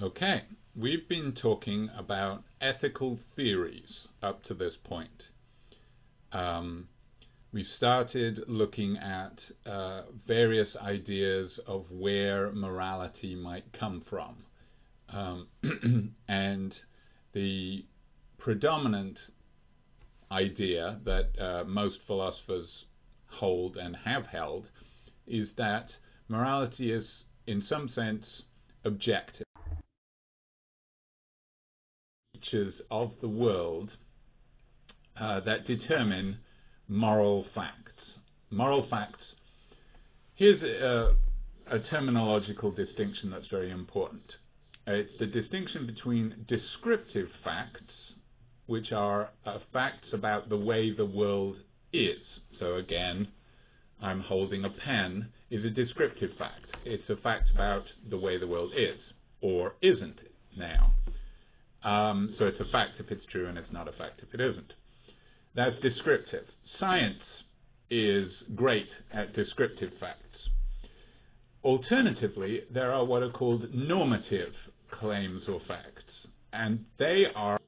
Okay, we've been talking about ethical theories up to this point. We started looking at various ideas of where morality might come from. And the predominant idea that most philosophers hold and have held is that morality is, in some sense, objective. Of the world that determine moral facts. Moral facts. Here's a terminological distinction that's very important. It's the distinction between descriptive facts, which are facts about the way the world is. So again, I'm holding a pen is a descriptive fact. It's a fact about the way the world is, or isn't now. So it's a fact if it's true, and it's not a fact if it isn't. That's descriptive. Science is great at descriptive facts. Alternatively, there are what are called normative claims or facts, and they are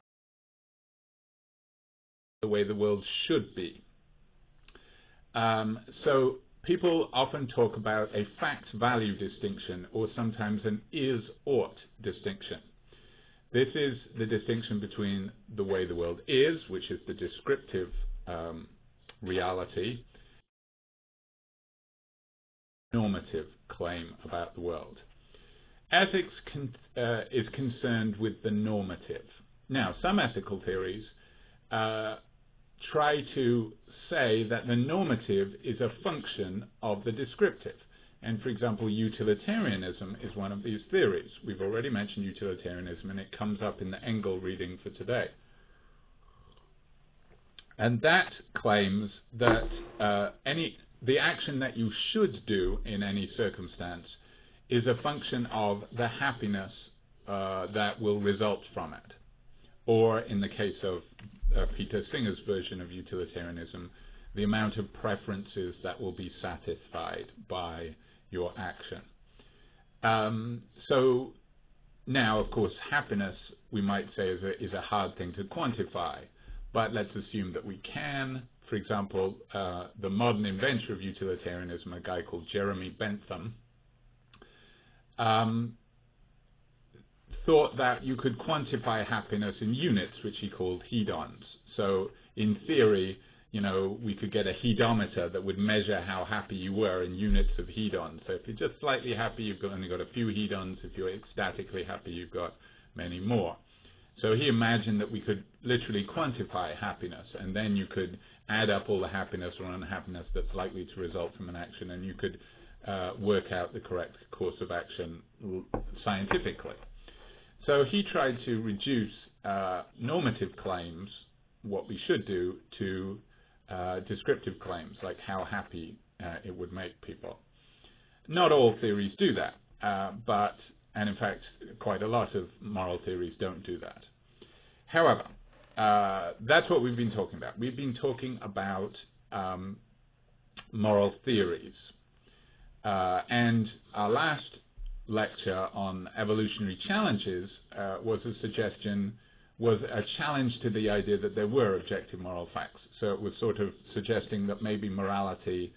the way the world should be. So people often talk about a fact-value distinction, or sometimes an is-ought distinction. This is the distinction between the way the world is, which is the descriptive reality, normative claim about the world. Ethics is concerned with the normative. Now, some ethical theories try to say that the normative is a function of the descriptive. And, for example, utilitarianism is one of these theories. We've already mentioned utilitarianism, and it comes up in the Engel reading for today. And that claims that the action that you should do in any circumstance is a function of the happiness that will result from it. Or, in the case of Peter Singer's version of utilitarianism, the amount of preferences that will be satisfied by your action. So now, of course, happiness, we might say, is a hard thing to quantify, but let's assume that we can. For example, the modern inventor of utilitarianism, a guy called Jeremy Bentham, thought that you could quantify happiness in units, which he called hedons. So in theory, you know, we could get a hedometer that would measure how happy you were in units of hedons. So if you're just slightly happy, you've only got a few hedons. If you're ecstatically happy, you've got many more. So he imagined that we could literally quantify happiness, and then you could add up all the happiness or unhappiness that's likely to result from an action, and you could work out the correct course of action scientifically. So he tried to reduce normative claims, what we should do, to descriptive claims, like how happy it would make people. Not all theories do that, and in fact, quite a lot of moral theories don't do that. However, that's what we've been talking about. We've been talking about moral theories. And our last lecture on evolutionary challenges was a challenge to the idea that there were objective moral facts. So it was sort of suggesting that maybe morality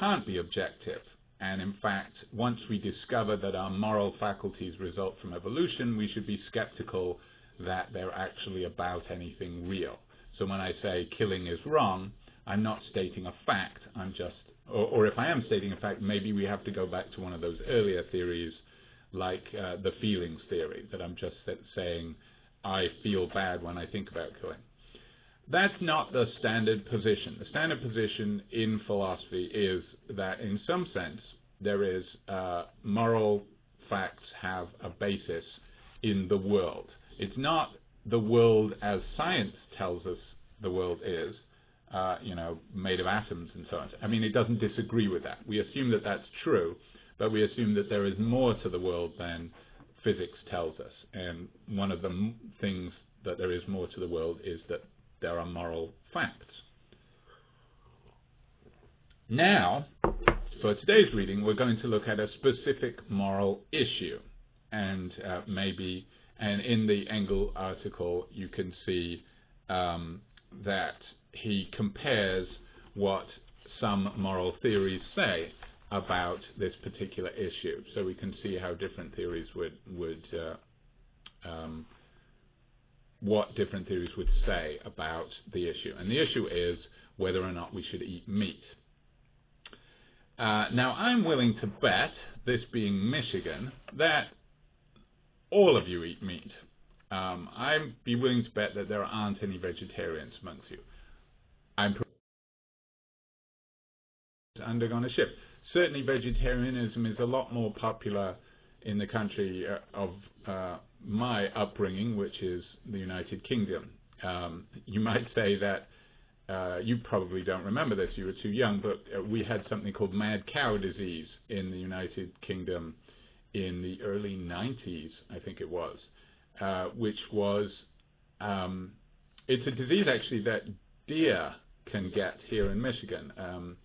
can't be objective. And in fact, once we discover that our moral faculties result from evolution, we should be skeptical that they're actually about anything real. So when I say killing is wrong, I'm not stating a fact. I'm just, or if I am stating a fact, maybe we have to go back to one of those earlier theories, like the feelings theory, that I'm just saying, I feel bad when I think about killing. That's not the standard position. The standard position in philosophy is that in some sense there is moral facts have a basis in the world. It's not the world as science tells us the world is, you know, made of atoms and so on. I mean, it doesn't disagree with that. We assume that that's true, but we assume that there is more to the world than physics tells us. And one of the things that there is more to the world is that there are moral facts. Now, for today's reading, we're going to look at a specific moral issue. and maybe, and in the Engel article you can see that he compares what some moral theories say about this particular issue. So we can see how different theories what different theories would say about the issue. And the issue is whether or not we should eat meat. Now, I'm willing to bet, this being Michigan, that all of you eat meat. I'd be willing to bet that there aren't any vegetarians amongst you. I'm undergone a shift. Certainly vegetarianism is a lot more popular in the country of my upbringing, which is the United Kingdom. You might say that you probably don't remember this, you were too young, but we had something called mad cow disease in the United Kingdom in the early 90s, I think it was, which was, it's a disease actually that deer can get here in Michigan,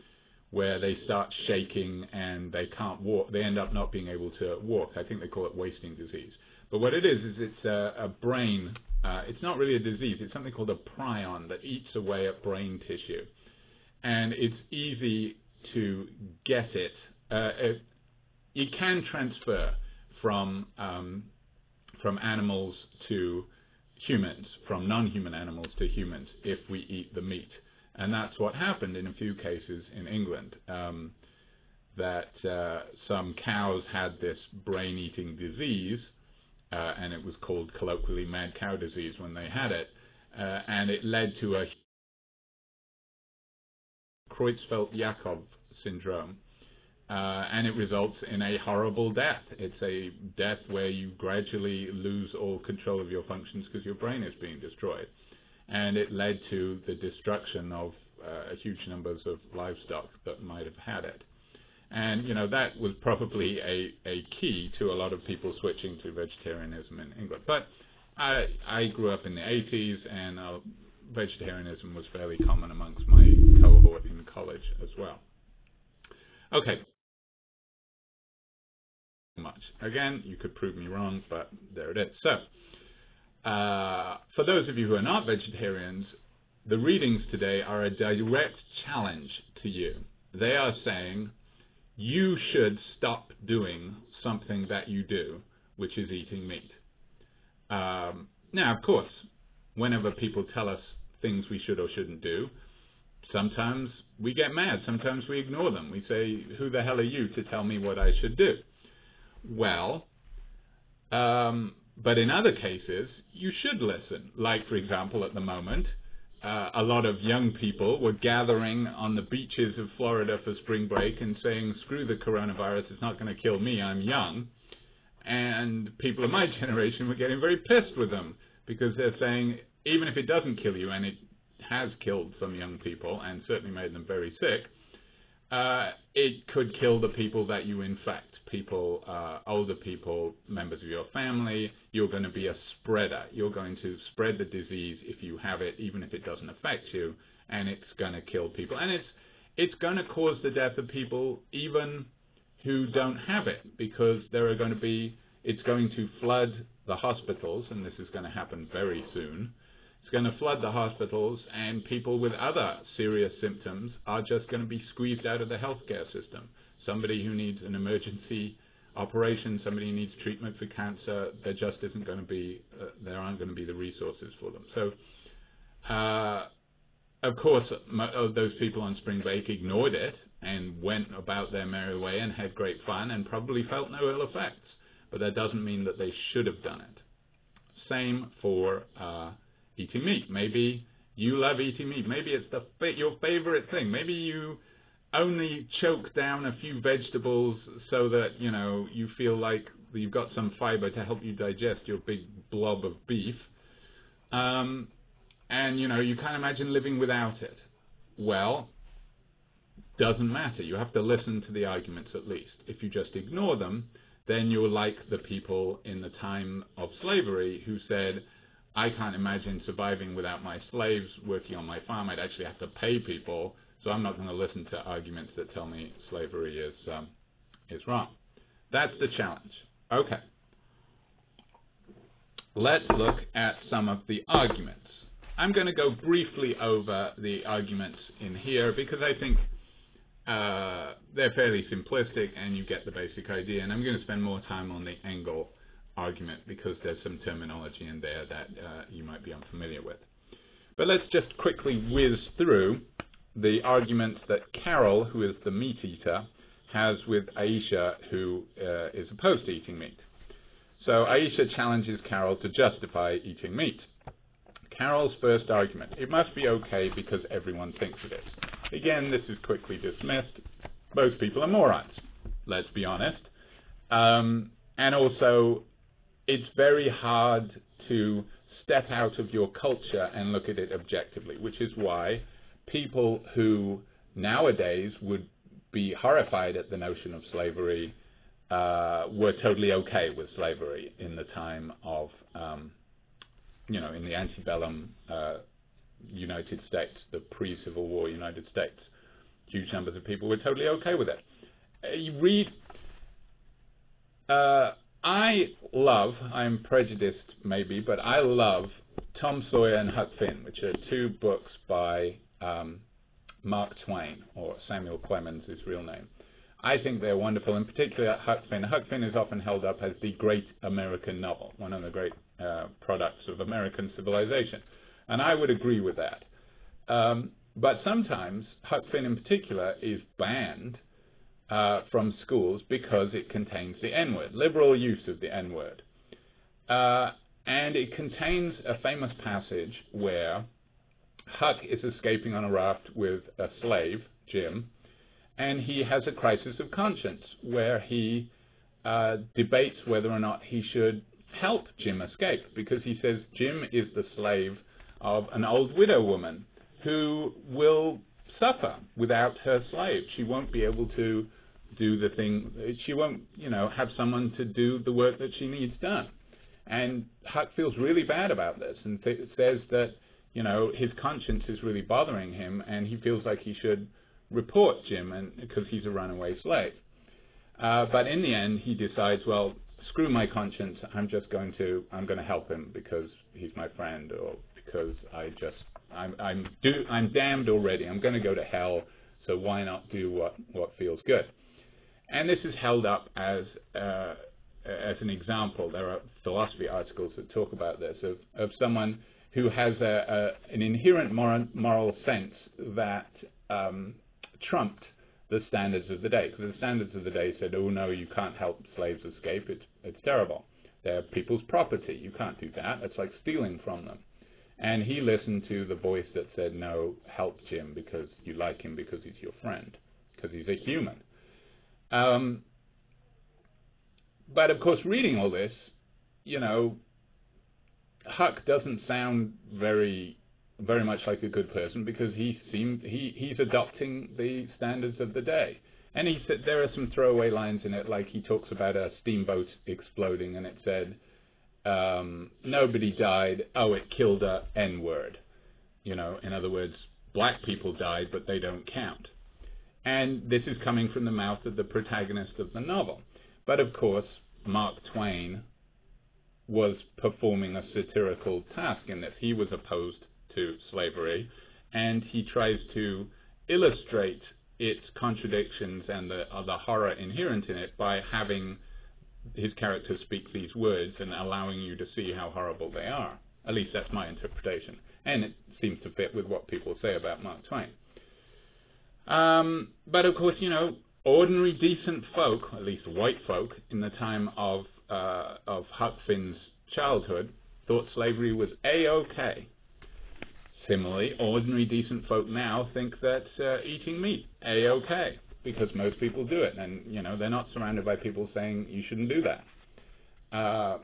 where they start shaking and they can't walk, they end up not being able to walk. I think they call it wasting disease. But what it is it's a brain, it's not really a disease, it's something called a prion that eats away at brain tissue. And it's easy to get it. You can transfer from animals to humans, from non-human animals to humans, if we eat the meat. And that's what happened in a few cases in England, that some cows had this brain-eating disease, and it was called colloquially mad cow disease when they had it, and it led to a Creutzfeldt-Jakob syndrome, and it results in a horrible death. It's a death where you gradually lose all control of your functions because your brain is being destroyed. And it led to the destruction of huge numbers of livestock that might have had it. And, you know, that was probably a key to a lot of people switching to vegetarianism in England. But I grew up in the 80s, and vegetarianism was fairly common amongst my cohort in college as well. Okay. Again, you could prove me wrong, but there it is. So, for those of you who are not vegetarians, the readings today are a direct challenge to you. They are saying you should stop doing something that you do, which is eating meat. Now, of course, whenever people tell us things we should or shouldn't do, sometimes we get mad, sometimes we ignore them. We say, who the hell are you to tell me what I should do? Well, but in other cases, you should listen. Like, for example, at the moment, a lot of young people were gathering on the beaches of Florida for spring break and saying, screw the coronavirus, it's not going to kill me, I'm young. And people of my generation were getting very pissed with them because they're saying, even if it doesn't kill you, and it has killed some young people and certainly made them very sick, it could kill the people that you infect. People, older people, members of your family, you're going to be a spreader. You're going to spread the disease if you have it, even if it doesn't affect you, and it's going to kill people. And it's going to cause the death of people even who don't have it, because there are going to be, it's going to flood the hospitals, and this is going to happen very soon. It's going to flood the hospitals, and people with other serious symptoms are just going to be squeezed out of the healthcare system. Somebody who needs an emergency operation, somebody who needs treatment for cancer, there just isn't going to be, there aren't going to be the resources for them. So, of course, those people on spring break ignored it and went about their merry way and had great fun and probably felt no ill effects. But that doesn't mean that they should have done it. Same for eating meat. Maybe you love eating meat. Maybe it's your favorite thing. Maybe you only choke down a few vegetables so that, you know, you feel like you've got some fiber to help you digest your big blob of beef. And, you know, you can't imagine living without it. Well, doesn't matter. You have to listen to the arguments at least. If you just ignore them, then you're like the people in the time of slavery who said, I can't imagine surviving without my slaves working on my farm. I'd actually have to pay people. So I'm not going to listen to arguments that tell me slavery is wrong. That's the challenge. Okay. let's look at some of the arguments. I'm going to go briefly over the arguments in here because I think they're fairly simplistic and you get the basic idea, and I'm going to spend more time on the Engel argument because there's some terminology in there that you might be unfamiliar with. But let's just quickly whiz through the arguments that Carol, who is the meat eater, has with Aisha, who is opposed to eating meat. So Aisha challenges Carol to justify eating meat. Carol's first argument: it must be okay because everyone thinks it is. Again, this is quickly dismissed. Most people are morons, let's be honest. And also, it's very hard to step out of your culture and look at it objectively, which is why people who nowadays would be horrified at the notion of slavery were totally okay with slavery in the time of, in the antebellum United States, the pre-Civil War United States. Huge numbers of people were totally okay with it. You read, I am prejudiced maybe, but I love Tom Sawyer and Huck Finn, which are two books by Mark Twain, or Samuel Clemens, his real name. I think they're wonderful, and particularly Huck Finn. Huck Finn is often held up as the great American novel, one of the great products of American civilization. And I would agree with that. But sometimes Huck Finn in particular is banned from schools because it contains the N-word, liberal use of the N-word. And it contains a famous passage where Huck is escaping on a raft with a slave, Jim, and he has a crisis of conscience where he debates whether or not he should help Jim escape, because he says Jim is the slave of an old widow woman who will suffer without her slave. She won't be able to do the thing, she won't, have someone to do the work that she needs done. And Huck feels really bad about this and says that his conscience is really bothering him, and he feels like he should report Jim, and because he's a runaway slave. But in the end, he decides, well, screw my conscience. I'm going to help him because he's my friend, or because I'm damned already. I'm going to go to hell, so why not do what feels good? And this is held up as an example. There are philosophy articles that talk about this of someone who has an inherent moral sense that trumped the standards of the day. Because the standards of the day said, oh no, you can't help slaves escape, it's terrible. They're people's property, you can't do that, it's like stealing from them. And he listened to the voice that said, no, help Jim because you like him, because he's your friend, because he's a human. But of course, reading all this, Huck doesn't sound very much like a good person, because he's adopting the standards of the day. And he said there are some throwaway lines in it, like he talks about a steamboat exploding, and it said nobody died. Oh, it killed a N-word. In other words, black people died, but they don't count. And this is coming from the mouth of the protagonist of the novel. But of course, Mark Twain was performing a satirical task in this. He was opposed to slavery, and he tries to illustrate its contradictions and the horror inherent in it by having his character speak these words and allowing you to see how horrible they are. At least that's my interpretation, and it seems to fit with what people say about Mark Twain. But of course, ordinary decent folk, at least white folk, in the time of Huck Finn's childhood, thought slavery was a-okay. Similarly, ordinary decent folk now think that eating meat a-okay, because most people do it, and they're not surrounded by people saying you shouldn't do that.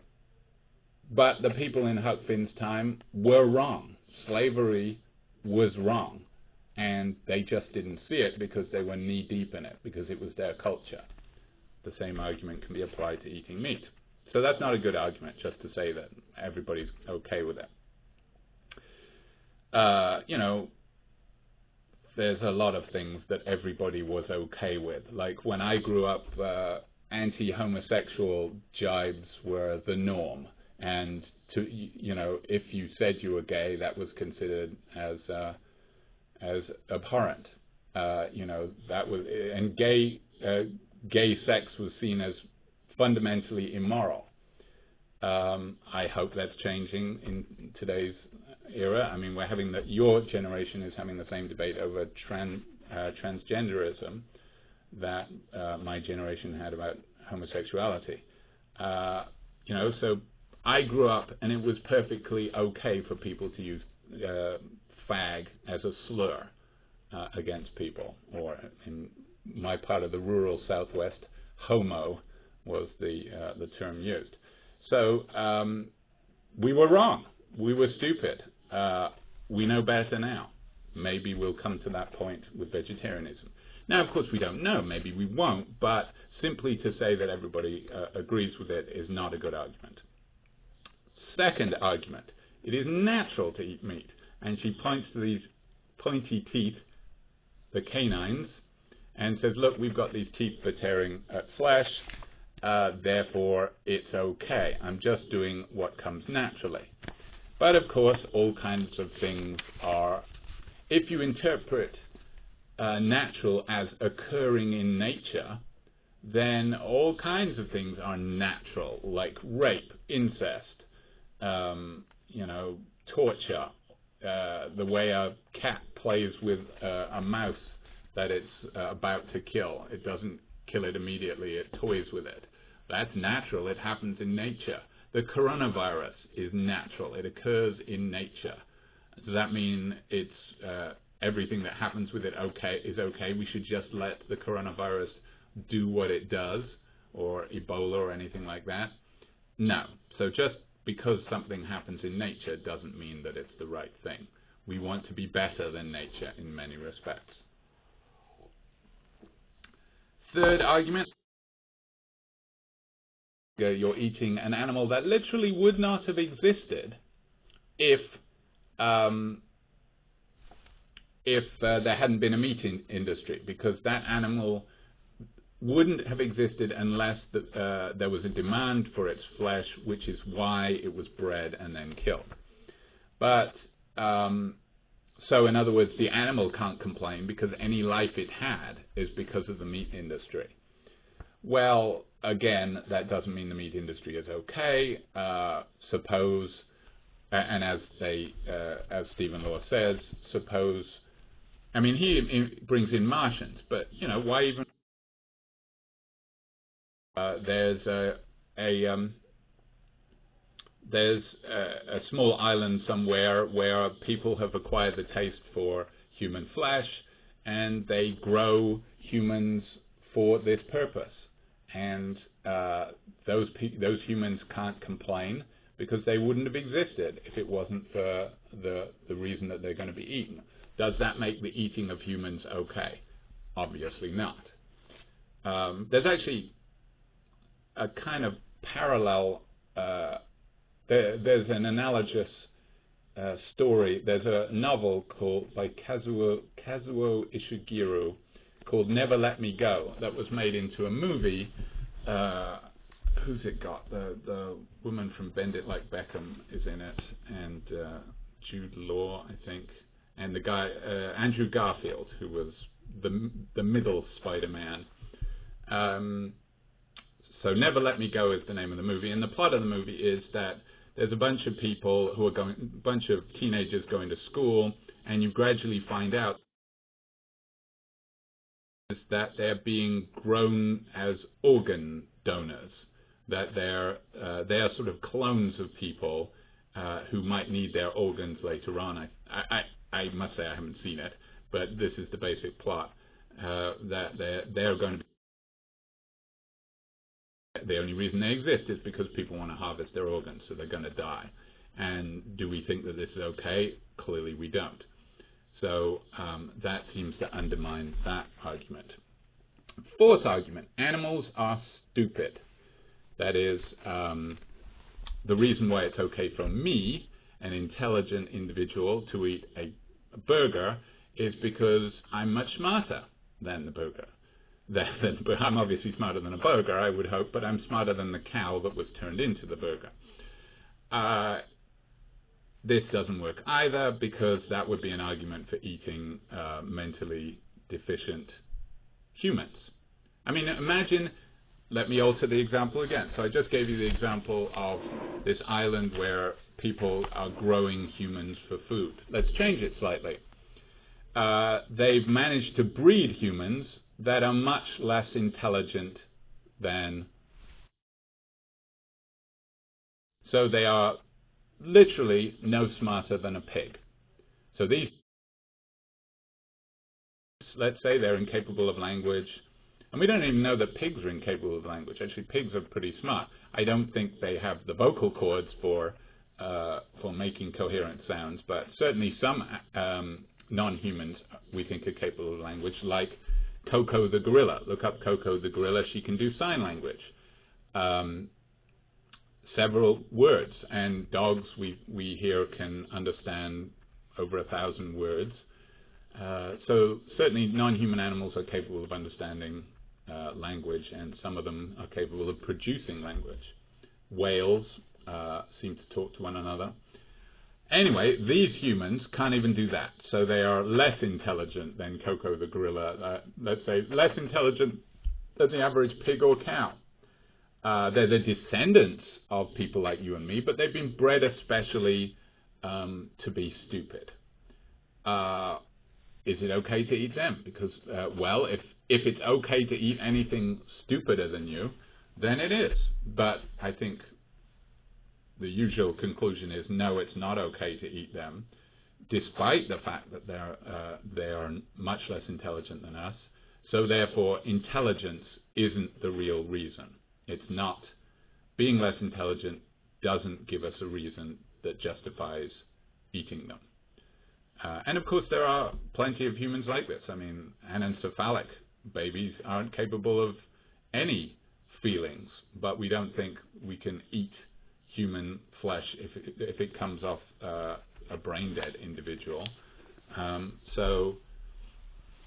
But the people in Huck Finn's time were wrong. Slavery was wrong, and they just didn't see it because they were knee deep in it, because it was their culture. The same argument can be applied to eating meat. So that's not a good argument, just to say that everybody's okay with it. There's a lot of things that everybody was okay with. Like when I grew up, anti-homosexual jibes were the norm. and to, you know, if you said you were gay, that was considered as abhorrent. You know, that was, and gay sex was seen as fundamentally immoral. I hope that's changing in today's era. I mean, we're having that. Your generation is having the same debate over transgenderism that my generation had about homosexuality. You know, so I grew up, and it was perfectly okay for people to use fag as a slur against people. Or in my part of the rural Southwest, homo was the term used. So we were wrong. We were stupid. We know better now. Maybe we'll come to that point with vegetarianism. Now, of course, we don't know. Maybe we won't. But simply to say that everybody agrees with it is not a good argument. Second argument, it is natural to eat meat. And she points to these pointy teeth, the canines, and says, look, we've got these teeth for tearing at flesh. Therefore, it's okay. I'm just doing what comes naturally. But of course, all kinds of things are, if you interpret natural as occurring in nature, then all kinds of things are natural, like rape, incest, you know, torture, the way a cat plays with a mouse that it's about to kill. It doesn't kill it immediately, it toys with it. That's natural, it happens in nature. The coronavirus is natural, it occurs in nature. Does that mean it's everything that happens with it okay is okay? We should just let the coronavirus do what it does, or Ebola or anything like that? No. So just because something happens in nature doesn't mean that it's the right thing. We want to be better than nature in many respects. Third argument, you're eating an animal that literally would not have existed if there hadn't been a meat industry, because that animal wouldn't have existed unless there was a demand for its flesh, which is why it was bred and then killed. But so in other words, the animal can't complain because any life it had is because of the meat industry. Well, again, that doesn't mean the meat industry is okay. Suppose, and as Stephen Law says, suppose, I mean, he brings in Martians, but, you know, why even? There's a small island somewhere where people have acquired the taste for human flesh, and they grow humans for this purpose. And those humans can't complain because they wouldn't have existed if it wasn't for the reason that they're going to be eaten. Does that make the eating of humans okay? Obviously not. There's actually a kind of parallel, there's an analogous story. There's a novel called by Kazuo Ishiguro called Never Let Me Go that was made into a movie. Who's it got? The woman from Bend It Like Beckham is in it, and Jude Law, I think, and the guy Andrew Garfield, who was the middle Spider-Man. So Never Let Me Go is the name of the movie, and the plot of the movie is that there's a bunch of people who are going, a bunch of teenagers going to school, and you gradually find out that they're being grown as organ donors, that they are sort of clones of people who might need their organs later on. I must say I haven't seen it, but this is the basic plot, that they're going to be. The only reason they exist is because people want to harvest their organs, so they're going to die. And do we think that this is okay? Clearly we don't. So that seems to undermine that argument. Fourth argument, animals are stupid. That is, the reason why it's okay for me, an intelligent individual, to eat a burger is because I'm much smarter than the burger. But I'm obviously smarter than a burger, I would hope, but I'm smarter than the cow that was turned into the burger. This doesn't work either, because that would be an argument for eating mentally deficient humans. I mean, imagine, let me alter the example again. So I just gave you the example of this island where people are growing humans for food. Let's change it slightly. They've managed to breed humans that are much less intelligent than... So they are literally no smarter than a pig. So these... Let's say they're incapable of language. And we don't even know that pigs are incapable of language. Actually, pigs are pretty smart. I don't think they have the vocal cords for making coherent sounds, but certainly some non-humans we think are capable of language, like Coco the gorilla. Look up Coco the gorilla. She can do sign language, several words, and dogs we hear can understand over 1,000 words. So certainly non-human animals are capable of understanding language, and some of them are capable of producing language. Whales seem to talk to one another. Anyway, these humans can't even do that, so they are less intelligent than Coco the gorilla, let's say less intelligent than the average pig or cow. They're the descendants of people like you and me, but they've been bred especially to be stupid. Is it okay to eat them? Because, well, if it's okay to eat anything stupider than you, then it is. But I think the usual conclusion is no, it's not okay to eat them, despite the fact that they are much less intelligent than us. So therefore, intelligence isn't the real reason. It's not. Being less intelligent doesn't give us a reason that justifies eating them. And of course, there are plenty of humans like this. I mean, anencephalic babies aren't capable of any feelings, but we don't think we can eat human flesh if it comes off a brain-dead individual. So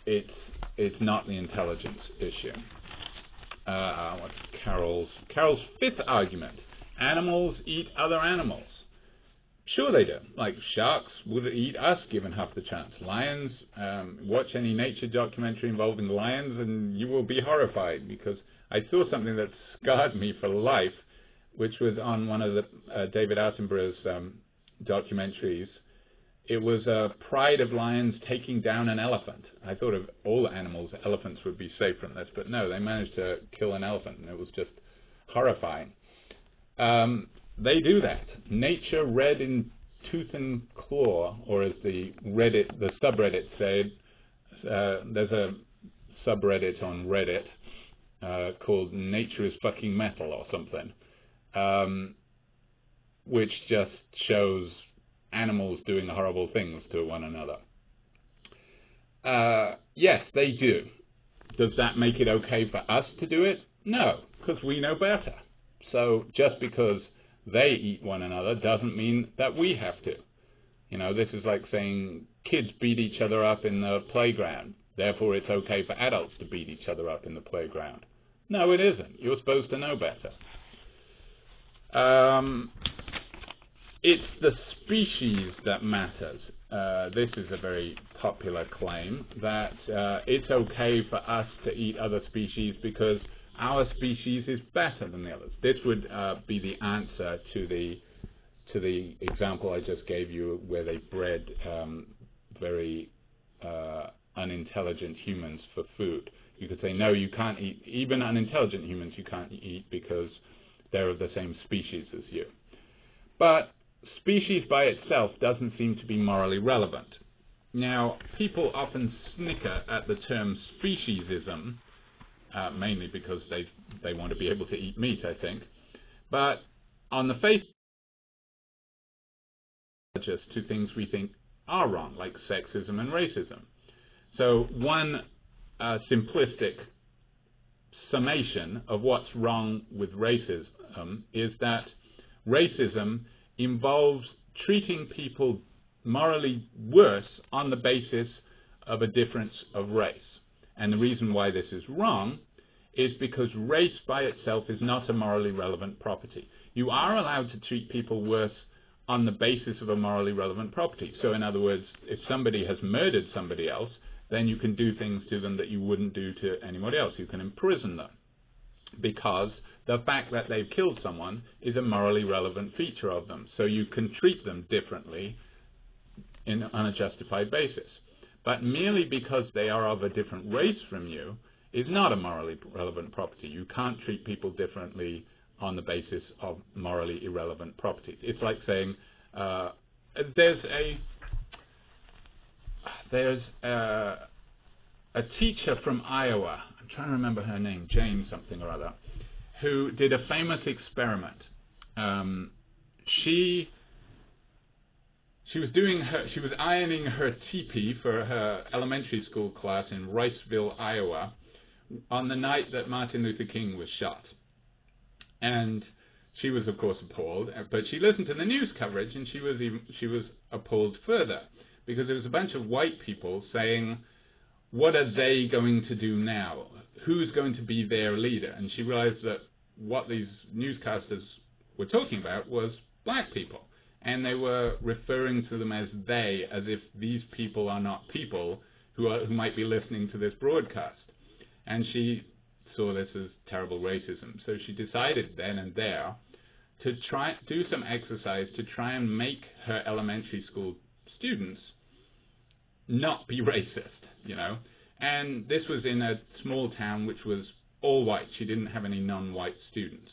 it's not the intelligence issue. What's Carol's fifth argument? Animals eat other animals. Sure they do. Like, sharks would eat us given half the chance. Lions, watch any nature documentary involving lions and you will be horrified, because I saw something that scarred me for life, which was on one of the David Attenborough's documentaries. It was a pride of lions taking down an elephant. I thought of all animals, elephants would be safe from this, but no, they managed to kill an elephant, and it was just horrifying. They do that. Nature read in tooth and claw, or as the subreddit said, there's a subreddit on Reddit called Nature is Fucking Metal or something, which just shows animals doing horrible things to one another. Yes, they do. Does that make it okay for us to do it? No, because we know better. So just because they eat one another doesn't mean that we have to. You know, this is like saying kids beat each other up in the playground, therefore it's okay for adults to beat each other up in the playground. No, it isn't. You're supposed to know better. It's the species that matters. This is a very popular claim, that it's okay for us to eat other species because our species is better than the others. This would be the answer to the example I just gave you, where they bred very unintelligent humans for food. You could say, no, you can't eat, even unintelligent humans you can't eat because they're of the same species as you. But species by itself doesn't seem to be morally relevant. Now, people often snicker at the term speciesism, mainly because they want to be able to eat meat, I think. But on the face, just two things we think are wrong, like sexism and racism. So one simplistic summation of what's wrong with racism is that racism involves treating people morally worse on the basis of a difference of race. And the reason why this is wrong is because race by itself is not a morally relevant property. you are allowed to treat people worse on the basis of a morally relevant property. So in other words, if somebody has murdered somebody else, then you can do things to them that you wouldn't do to anybody else. You can imprison them, because the fact that they've killed someone is a morally relevant feature of them. So you can treat them differently on a justified basis. But merely because they are of a different race from you is not a morally relevant property. You can't treat people differently on the basis of morally irrelevant properties. It's like saying there's a teacher from Iowa, I'm trying to remember her name, Jane something or other, who did a famous experiment. She was ironing her teepee for her elementary school class in Riceville, Iowa, on the night that Martin Luther King was shot. And she was, of course, appalled, but she listened to the news coverage, and she was appalled further, because there was a bunch of white people saying, what are they going to do now? Who's going to be their leader? And she realized that what these newscasters were talking about was black people. And they were referring to them as they, as if these people are not people who might be listening to this broadcast. And she saw this as terrible racism. So she decided then and there to do some exercise to try and make her elementary school students not be racist, you know. And this was in a small town which was all white. She didn't have any non-white students.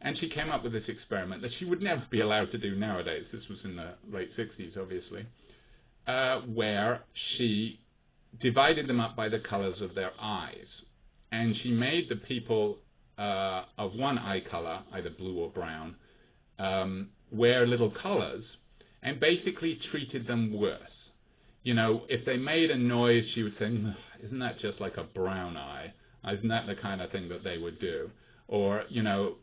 And she came up with this experiment that she would never be allowed to do nowadays. This was in the late 60s, obviously, where she divided them up by the colors of their eyes. And she made the people of one eye color, either blue or brown, wear little collars, and basically treated them worse. You know, if they made a noise, she would say, isn't that just like a brown eye? Isn't that the kind of thing that they would do? Or, you know,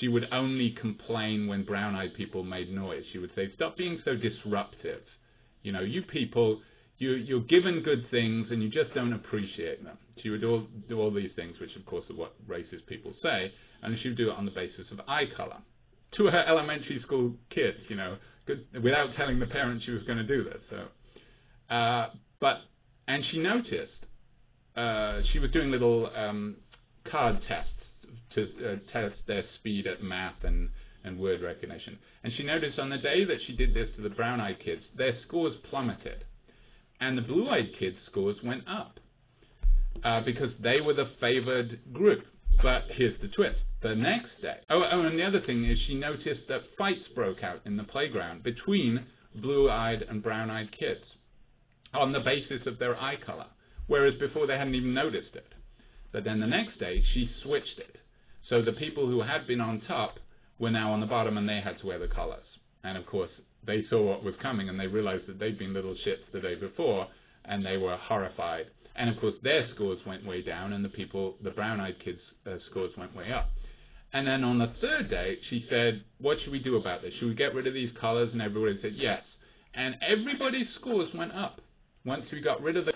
she would only complain when brown-eyed people made noise. She would say, stop being so disruptive. You know, you people, you're given good things and you just don't appreciate them. She would do all these things, which, of course, are what racist people say, and she would do it on the basis of eye color. To her elementary school kids, you know, without telling the parents she was going to do this. So, and she noticed, she was doing little card tests to test their speed at math and word recognition. And she noticed on the day that she did this to the brown-eyed kids, their scores plummeted. And the blue-eyed kids' scores went up because they were the favored group. But here's the twist. The next day... Oh, and the other thing is she noticed that fights broke out in the playground between blue-eyed and brown-eyed kids on the basis of their eye color, whereas before they hadn't even noticed it. But then the next day, she switched it. So the people who had been on top were now on the bottom, and they had to wear the collars. And, of course, they saw what was coming, and they realized that they'd been little shits the day before, and they were horrified. And, of course, their scores went way down, and the brown-eyed kids' scores went way up. And then on the third day, she said, what should we do about this? Should we get rid of these collars? And everybody said yes. And everybody's scores went up once we got rid of the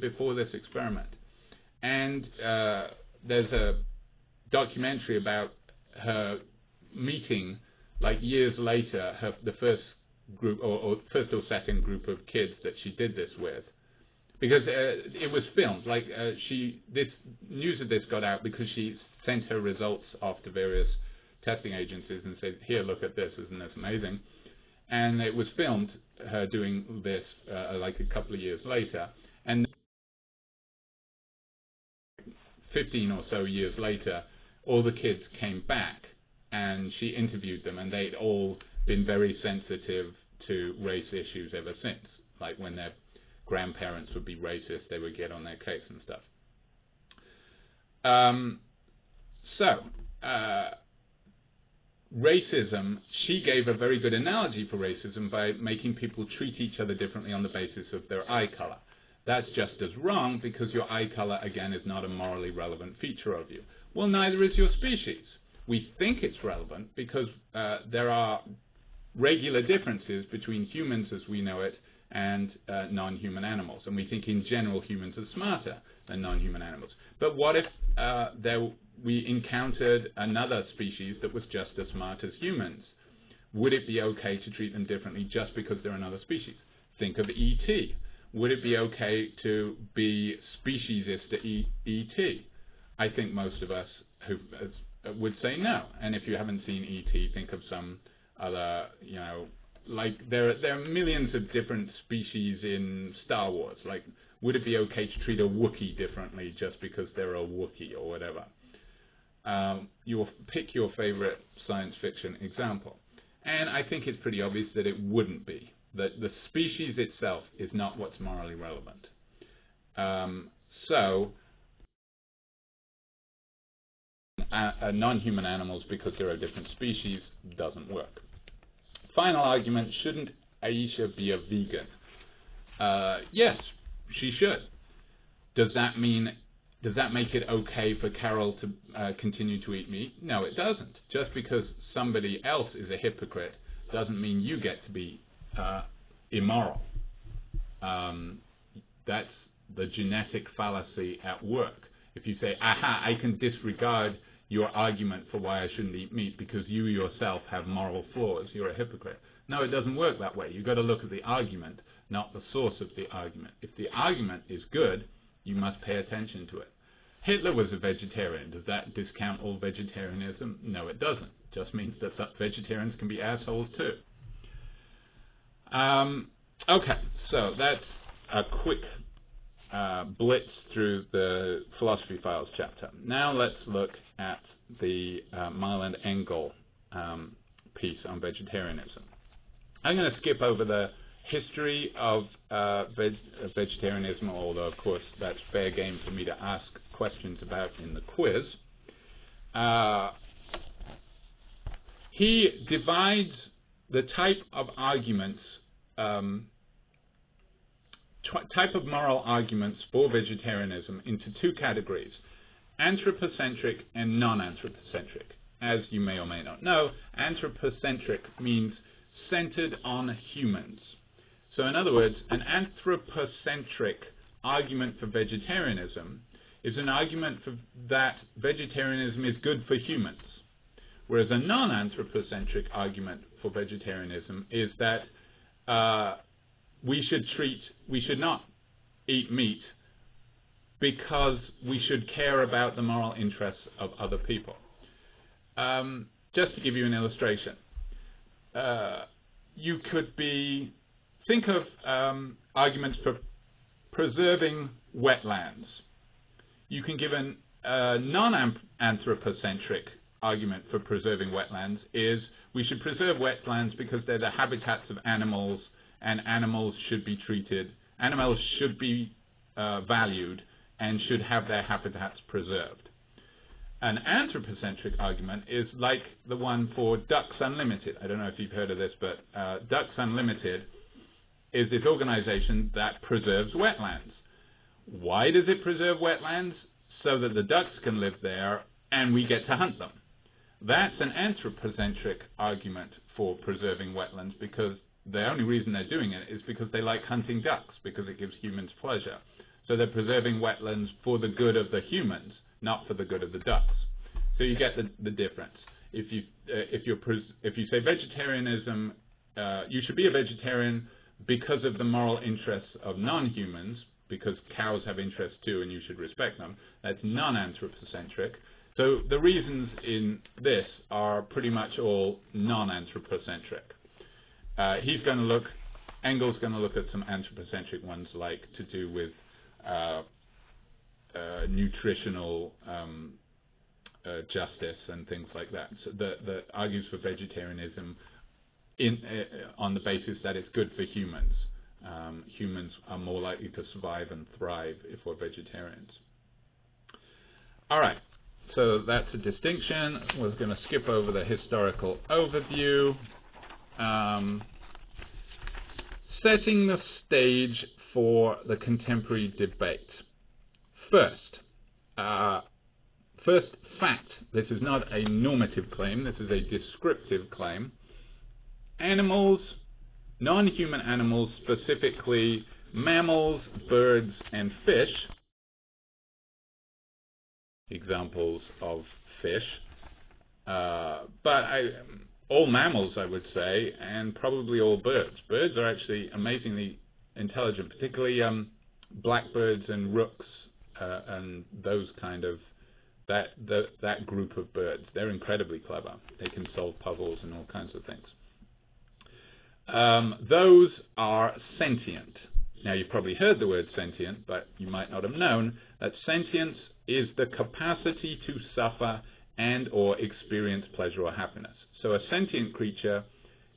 before this experiment. And there's a documentary about her meeting, like years later, the first group or first or second group of kids that she did this with, because it was filmed. Like this news of this got out because she sent her results off to various testing agencies and said, "Here, look at this! Isn't this amazing?" And it was filmed her doing this like a couple of years later. And 15 or so years later, all the kids came back and she interviewed them, and they'd all been very sensitive to race issues ever since. Like when their grandparents would be racist, they would get on their case and stuff. Racism, she gave a very good analogy for racism by making people treat each other differently on the basis of their eye color. That's just as wrong, because your eye color, again, is not a morally relevant feature of you. Well, neither is your species. We think it's relevant because there are regular differences between humans as we know it and non-human animals. And we think in general humans are smarter than non-human animals. But what if there we encountered another species that was just as smart as humans, would it be okay to treat them differently just because they're another species? Think of ET. Would it be okay to be speciesist to ET? I think most of us who would say no. And if you haven't seen ET, think of some other, you know, like there are millions of different species in Star Wars. Like, would it be okay to treat a Wookiee differently just because they're a Wookiee or whatever? You will pick your favorite science fiction example. And I think it's pretty obvious that it wouldn't be. That the species itself is not what's morally relevant. Non-human animals, because they're a different species, doesn't work. Final argument, shouldn't Aisha be a vegan? Yes, she should. Does that make it okay for Carol to continue to eat meat? No, it doesn't. Just because somebody else is a hypocrite doesn't mean you get to be immoral. That's the genetic fallacy at work. If you say, aha, I can disregard your argument for why I shouldn't eat meat because you yourself have moral flaws, you're a hypocrite. No, it doesn't work that way. You've got to look at the argument, not the source of the argument. If the argument is good, you must pay attention to it. Hitler was a vegetarian. Does that discount all vegetarianism? No, it doesn't. It just means that vegetarians can be assholes too. Okay, so that's a quick blitz through the philosophy files chapter. Now let's look at the Mylan Engel piece on vegetarianism. I'm going to skip over the history of vegetarianism, although of course that's fair game for me to ask questions about in the quiz. He divides the type of arguments, type of moral arguments for vegetarianism into two categories, anthropocentric and non-anthropocentric. As you may or may not know, anthropocentric means centered on humans. So in other words, an anthropocentric argument for vegetarianism is an argument for that vegetarianism is good for humans. Whereas a non-anthropocentric argument for vegetarianism is that we should not eat meat because we should care about the moral interests of other people. Just to give you an illustration, you could think of arguments for preserving wetlands. You can give a non-anthropocentric argument for preserving wetlands is we should preserve wetlands because they're the habitats of animals, and animals should be valued and should have their habitats preserved. An anthropocentric argument is like the one for Ducks Unlimited. I don't know if you've heard of this, but Ducks Unlimited is this organization that preserves wetlands. Why does it preserve wetlands? So that the ducks can live there and we get to hunt them. That's an anthropocentric argument for preserving wetlands, because the only reason they're doing it is because they like hunting ducks, because it gives humans pleasure. So they're preserving wetlands for the good of the humans, not for the good of the ducks. So you get the difference. If you say vegetarianism, you should be a vegetarian because of the moral interests of non-humans, because cows have interests too and you should respect them, that's non-anthropocentric. So the reasons in this are pretty much all non-anthropocentric. Engel's going to look at some anthropocentric ones, like to do with nutritional justice and things like that. So that argues for vegetarianism on the basis that it's good for humans. Humans are more likely to survive and thrive if we're vegetarians. All right. So that's a distinction. We're going to skip over the historical overview. Setting the stage for the contemporary debate. First fact, this is not a normative claim, this is a descriptive claim. Animals, non-human animals, specifically mammals, birds, and fish, examples of fish, but all mammals, I would say, and probably all birds. Birds are actually amazingly intelligent, particularly blackbirds and rooks and those kind of that group of birds. They're incredibly clever. They can solve puzzles and all kinds of things. Those are sentient. Now, you've probably heard the word sentient, but you might not have known that sentience is the capacity to suffer and or experience pleasure or happiness. So a sentient creature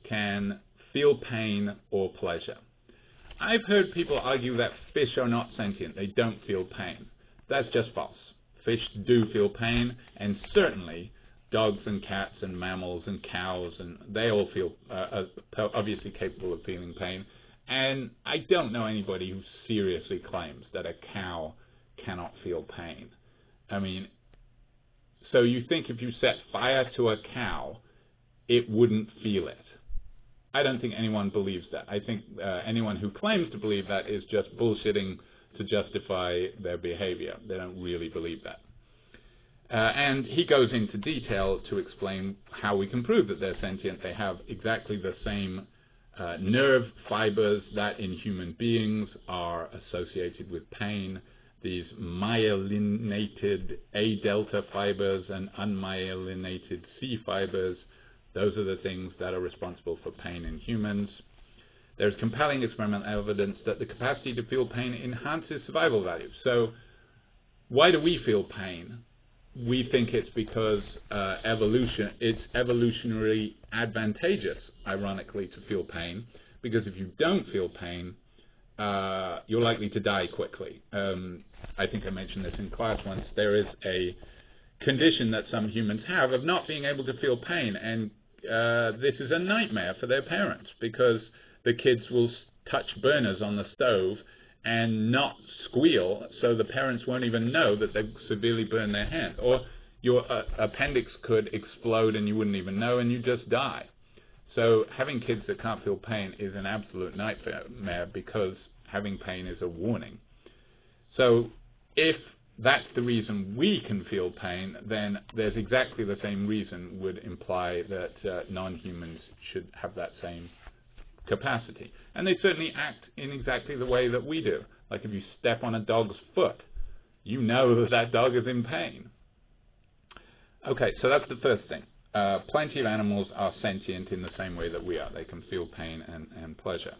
can feel pain or pleasure. I've heard people argue that fish are not sentient. They don't feel pain. That's just false. Fish do feel pain, and certainly dogs and cats and mammals and cows, and they all feel are obviously capable of feeling pain. And I don't know anybody who seriously claims that a cow cannot feel pain. I mean, so you think if you set fire to a cow, it wouldn't feel it. I don't think anyone believes that. I think anyone who claims to believe that is just bullshitting to justify their behavior. They don't really believe that. And he goes into detail to explain how we can prove that they're sentient. They have exactly the same nerve fibers that in human beings are associated with pain. These myelinated A-delta fibers and unmyelinated C fibers, those are the things that are responsible for pain in humans. There's compelling experimental evidence that the capacity to feel pain enhances survival value. So why do we feel pain? We think it's because it's evolutionarily advantageous, ironically, to feel pain, because if you don't feel pain, you're likely to die quickly. I think I mentioned this in class once. There is a condition that some humans have of not being able to feel pain, and this is a nightmare for their parents, because the kids will touch burners on the stove and not squeal, so the parents won't even know that they've severely burned their hand. Or your appendix could explode and you wouldn't even know, and you just die. So having kids that can't feel pain is an absolute nightmare, because having pain is a warning. So if that's the reason we can feel pain, then there's exactly the same reason would imply that non-humans should have that same capacity. And they certainly act in exactly the way that we do. Like if you step on a dog's foot, you know that that dog is in pain. Okay, so that's the first thing. Plenty of animals are sentient in the same way that we are. They can feel pain and pleasure.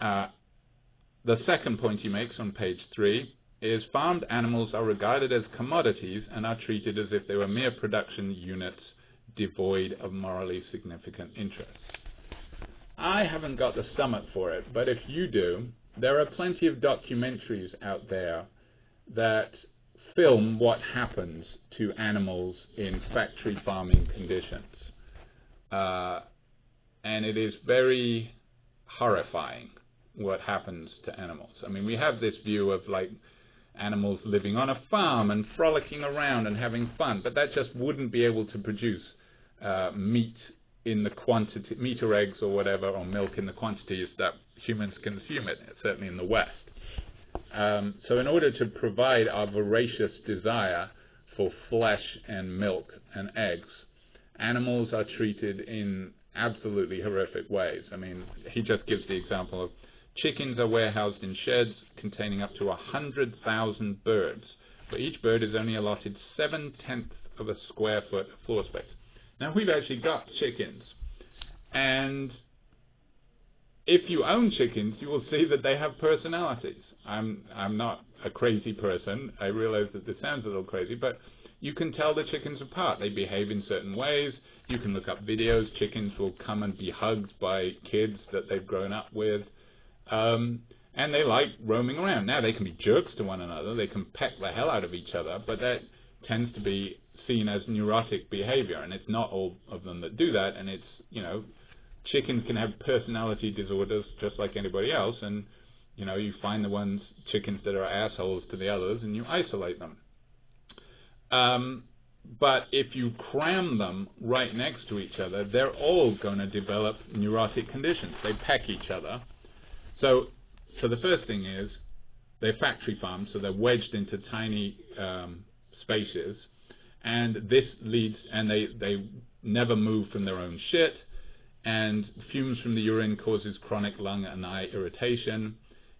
The second point he makes on page 3 is farmed animals are regarded as commodities and are treated as if they were mere production units devoid of morally significant interest. I haven't got the stomach for it, but if you do, there are plenty of documentaries out there that film what happens to animals in factory farming conditions. And it is very horrifying what happens to animals. I mean, we have this view of like animals living on a farm and frolicking around and having fun, but that just wouldn't be able to produce meat in the quantity, meat or eggs or whatever, or milk in the quantities that humans consume it, certainly in the West. So in order to provide our voracious desire for flesh and milk and eggs, animals are treated in absolutely horrific ways. I mean, he just gives the example of chickens are warehoused in sheds containing up to 100,000 birds, but each bird is only allotted 7/10 of a square foot of floor space. Now, we've actually got chickens, and if you own chickens, you will see that they have personalities. I'm not a crazy person. I realize that this sounds a little crazy, but you can tell the chickens apart. They behave in certain ways. You can look up videos. Chickens will come and be hugged by kids that they've grown up with, and they like roaming around. Now, they can be jerks to one another. They can peck the hell out of each other, but that tends to be seen as neurotic behavior, and it's not all of them that do that, and it's, you know, chickens can have personality disorders just like anybody else, and, you know, you find the ones, chickens that are assholes to the others, and you isolate them. But if you cram them right next to each other, they're all going to develop neurotic conditions. They peck each other. So the first thing is, they're factory farmed, so they're wedged into tiny spaces, and this leads, and they never move from their own shit, and fumes from the urine causes chronic lung and eye irritation.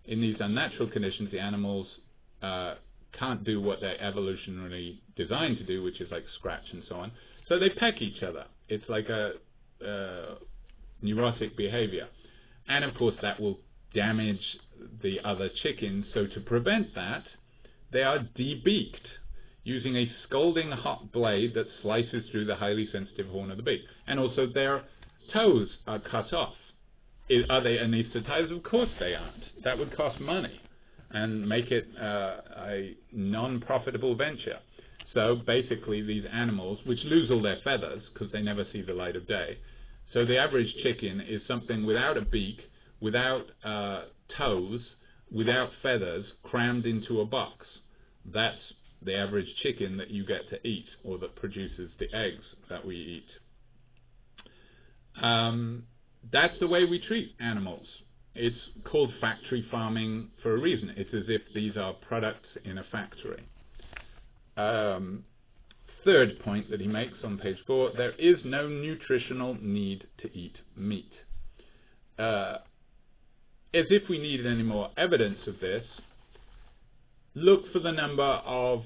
In these unnatural conditions, the animals can't do what they're evolutionarily designed to do, which is like scratch and so on. So they peck each other. It's like a neurotic behavior. And of course that will damage the other chickens. So to prevent that, they are de-beaked using a scalding hot blade that slices through the highly sensitive horn of the beak. And also their toes are cut off. Are they anesthetized? Of course they aren't. That would cost money and make it a non-profitable venture. So basically these animals, which lose all their feathers because they never see the light of day, so the average chicken is something without a beak, without toes, without feathers, crammed into a box. That's the average chicken that you get to eat, or that produces the eggs that we eat. That's the way we treat animals. It's called factory farming for a reason. It's as if these are products in a factory. Third point that he makes on page 4, there is no nutritional need to eat meat. As if we needed any more evidence of this, look for the number of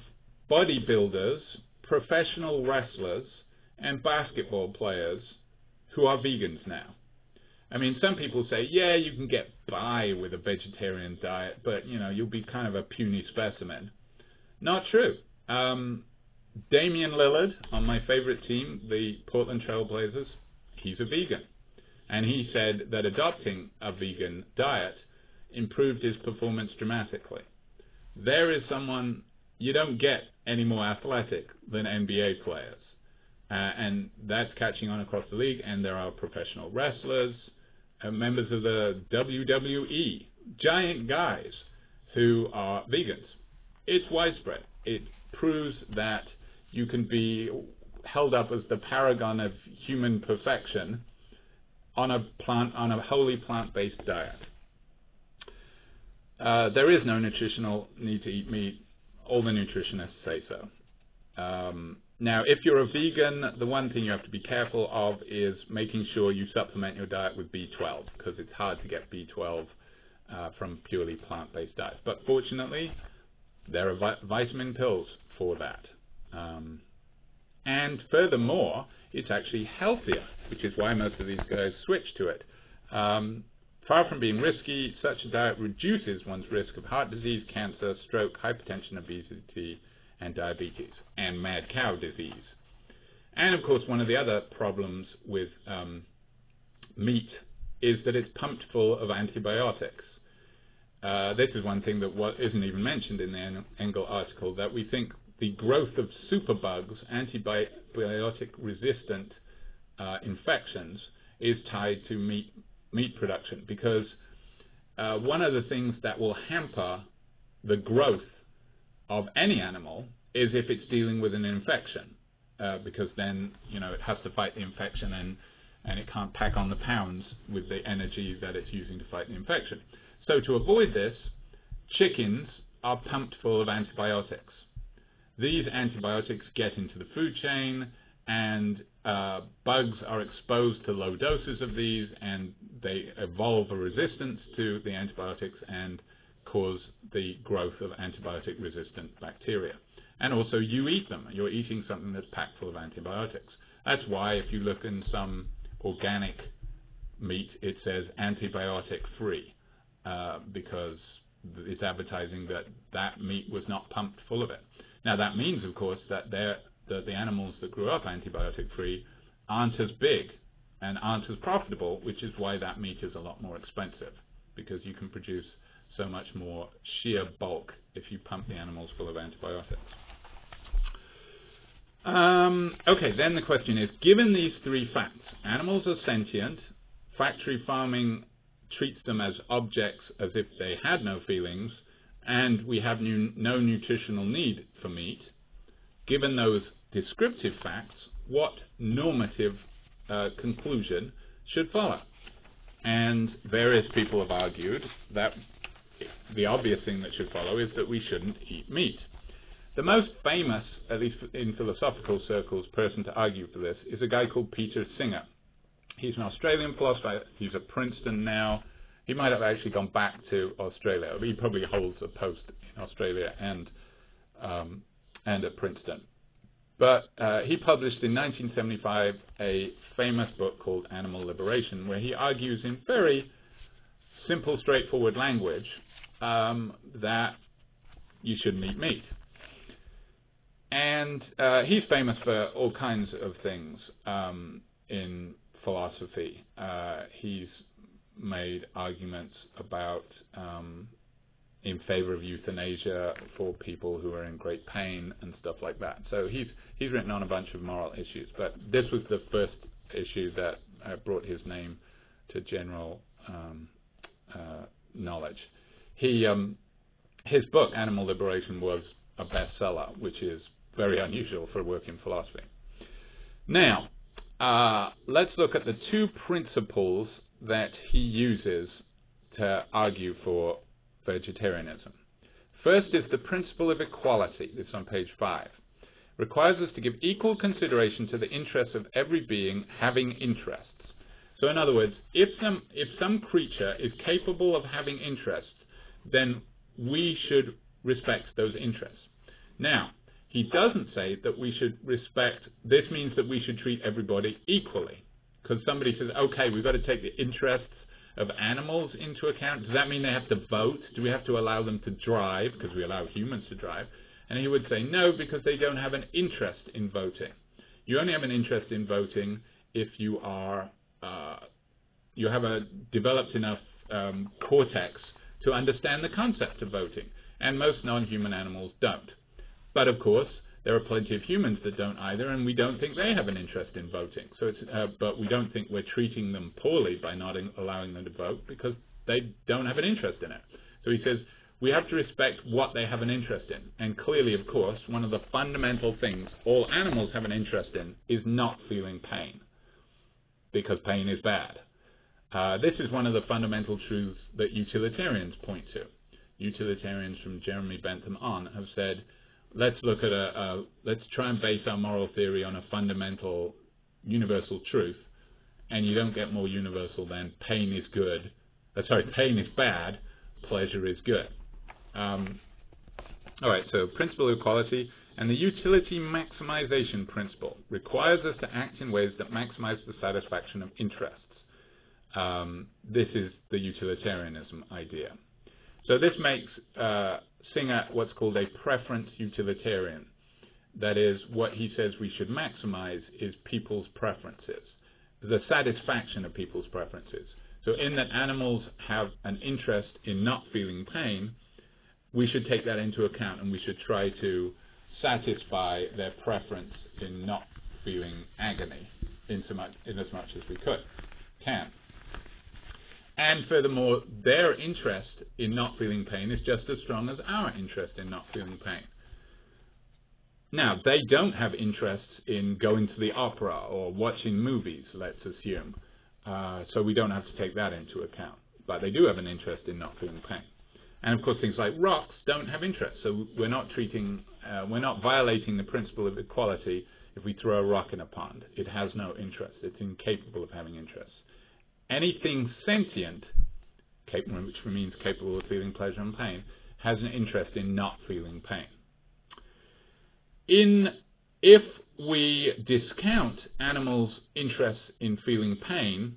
bodybuilders, professional wrestlers, and basketball players who are vegans now. I mean, some people say, yeah, you can get by with a vegetarian diet, but, you know, you'll be kind of a puny specimen. Not true. Damian Lillard, on my favorite team, the Portland Trail Blazers, he's a vegan. And he said that adopting a vegan diet improved his performance dramatically. There is someone, you don't get any more athletic than NBA players. And that's catching on across the league, and there are professional wrestlers, members of the WWE, giant guys who are vegans. It's widespread. It proves that you can be held up as the paragon of human perfection on a wholly plant-based diet. There is no nutritional need to eat meat. All the nutritionists say so. Now, if you're a vegan, the one thing you have to be careful of is making sure you supplement your diet with B12, because it's hard to get B12 from purely plant-based diets. But fortunately, there are vitamin pills for that. And furthermore, it's actually healthier, which is why most of these guys switch to it. Far from being risky, such a diet reduces one's risk of heart disease, cancer, stroke, hypertension, obesity, and diabetes, and mad cow disease. And of course, one of the other problems with meat is that it's pumped full of antibiotics. This is one thing that isn't even mentioned in the Engel article, that we think the growth of superbugs, antibiotic-resistant infections, is tied to meat production, because one of the things that will hamper the growth of any animal is if it's dealing with an infection, because then, you know, it has to fight the infection, and it can't pack on the pounds with the energy that it's using to fight the infection. So to avoid this, chickens are pumped full of antibiotics. These antibiotics get into the food chain, and bugs are exposed to low doses of these, and they evolve a resistance to the antibiotics and cause the growth of antibiotic-resistant bacteria. And also, you eat them. You're eating something that's packed full of antibiotics. That's why if you look in some organic meat, it says antibiotic-free. Because it's advertising that that meat was not pumped full of it. Now that means, of course, that the animals that grew up antibiotic-free aren't as big and aren't as profitable, which is why that meat is a lot more expensive, because you can produce so much more sheer bulk if you pump the animals full of antibiotics. Okay, then the question is, given these three facts, animals are sentient, factory farming treats them as objects as if they had no feelings, and we have no nutritional need for meat, given those descriptive facts, what normative conclusion should follow? And various people have argued that the obvious thing that should follow is that we shouldn't eat meat. The most famous, at least in philosophical circles, person to argue for this is a guy called Peter Singer. He's an Australian philosopher. He's at Princeton now. He might have actually gone back to Australia. He probably holds a post in Australia and at Princeton. But he published in 1975 a famous book called Animal Liberation, where he argues in very simple, straightforward language that you shouldn't eat meat. And he's famous for all kinds of things in philosophy. He's made arguments about in favor of euthanasia for people who are in great pain and stuff like that. So he's written on a bunch of moral issues, but this was the first issue that brought his name to general knowledge. His book Animal Liberation was a bestseller, which is very unusual for a work in philosophy. Now, let's look at the two principles that he uses to argue for vegetarianism. First is the principle of equality. It's on page 5. Requires us to give equal consideration to the interests of every being having interests. So in other words, if some creature is capable of having interests, then we should respect those interests. Now, he doesn't say that we should respect, this means that we should treat everybody equally. Because somebody says, okay, we've got to take the interests of animals into account. Does that mean they have to vote? Do we have to allow them to drive? Because we allow humans to drive. And he would say, no, because they don't have an interest in voting. You only have an interest in voting if you are, you have a developed enough cortex to understand the concept of voting. And most non-human animals don't. But of course, there are plenty of humans that don't either, and we don't think they have an interest in voting. So it's, but we don't think we're treating them poorly by not allowing them to vote because they don't have an interest in it. So he says we have to respect what they have an interest in. And clearly, of course, one of the fundamental things all animals have an interest in is not feeling pain, because pain is bad. This is one of the fundamental truths that utilitarians point to. Utilitarians from Jeremy Bentham on have said, let's look at let's try and base our moral theory on a fundamental universal truth, and you don't get more universal than pain is good. Pain is bad, pleasure is good. All right, so principle of equality and the utility maximization principle requires us to act in ways that maximize the satisfaction of interests. This is the utilitarianism idea. So this makes Singer what's called a preference utilitarian. That is, what he says we should maximize is people's preferences, the satisfaction of people's preferences. So in that animals have an interest in not feeling pain, we should take that into account and we should try to satisfy their preference in not feeling agony in as much as we can. And furthermore, their interest in not feeling pain is just as strong as our interest in not feeling pain. Now, they don't have interests in going to the opera or watching movies, let's assume. So we don't have to take that into account. But they do have an interest in not feeling pain. And of course, things like rocks don't have interest. So we're not treating, we're not violating the principle of equality if we throw a rock in a pond. It has no interest. It's incapable of having interests. Anything sentient, which means capable of feeling pleasure and pain, has an interest in not feeling pain. If we discount animals' interests in feeling pain,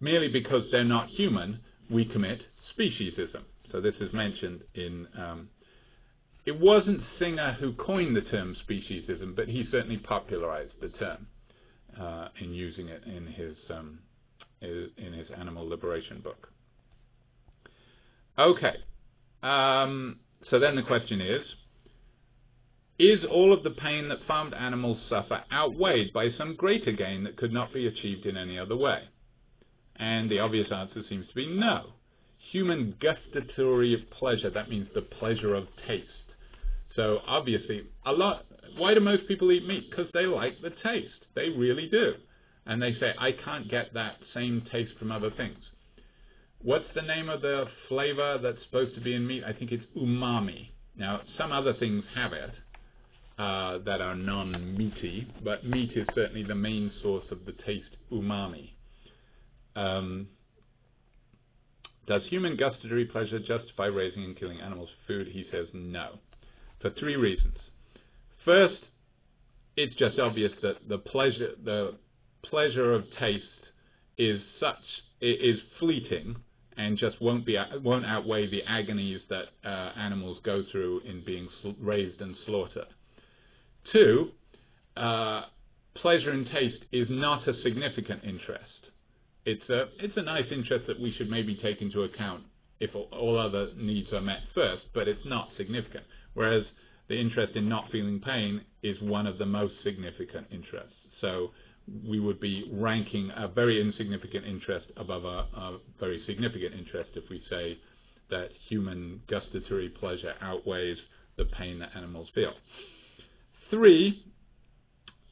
merely because they're not human, we commit speciesism. So this is mentioned in... it wasn't Singer who coined the term speciesism, but he certainly popularized the term. In using it in his Animal Liberation book. Okay, so then the question is all of the pain that farmed animals suffer outweighed by some greater gain that could not be achieved in any other way? And the obvious answer seems to be no. Human gustatory pleasure, that means the pleasure of taste. So obviously, why do most people eat meat? Because they like the taste. They really do. And they say, I can't get that same taste from other things. What's the name of the flavor that's supposed to be in meat? I think it's umami. Now, some other things have it that are non-meaty, but meat is certainly the main source of the taste umami. Does human gustatory pleasure justify raising and killing animals for food? He says no, for three reasons. First, it's just obvious that the pleasure of taste is fleeting and just won't outweigh the agonies that animals go through in being raised and slaughtered. Two, pleasure in taste is not a significant interest. It's a nice interest that we should maybe take into account if all other needs are met first, but it's not significant. Whereas the interest in not feeling pain is one of the most significant interests. So we would be ranking a very insignificant interest above a very significant interest if we say that human gustatory pleasure outweighs the pain that animals feel. Three,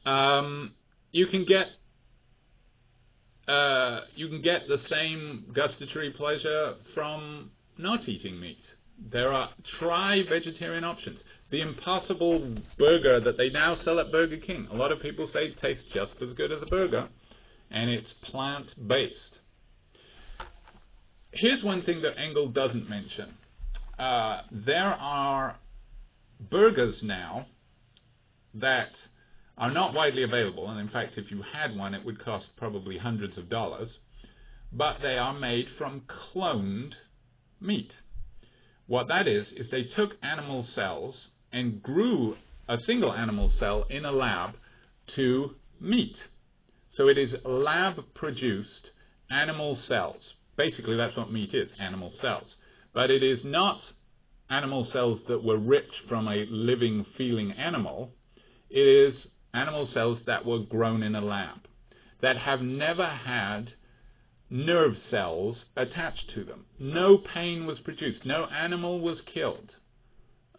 you can get the same gustatory pleasure from not eating meat. Try vegetarian options. The Impossible Burger that they now sell at Burger King, a lot of people say tastes just as good as a burger, and it's plant-based. Here's one thing that Engel doesn't mention. There are burgers now that are not widely available, and in fact if you had one it would cost probably hundreds of dollars, but they are made from cloned meat. What that is they took animal cells and grew a single animal cell in a lab to meat. So it is lab-produced animal cells. Basically that's what meat is, animal cells. But it is not animal cells that were rich from a living, feeling animal. It is animal cells that were grown in a lab, that have never had nerve cells attached to them. No pain was produced. No animal was killed.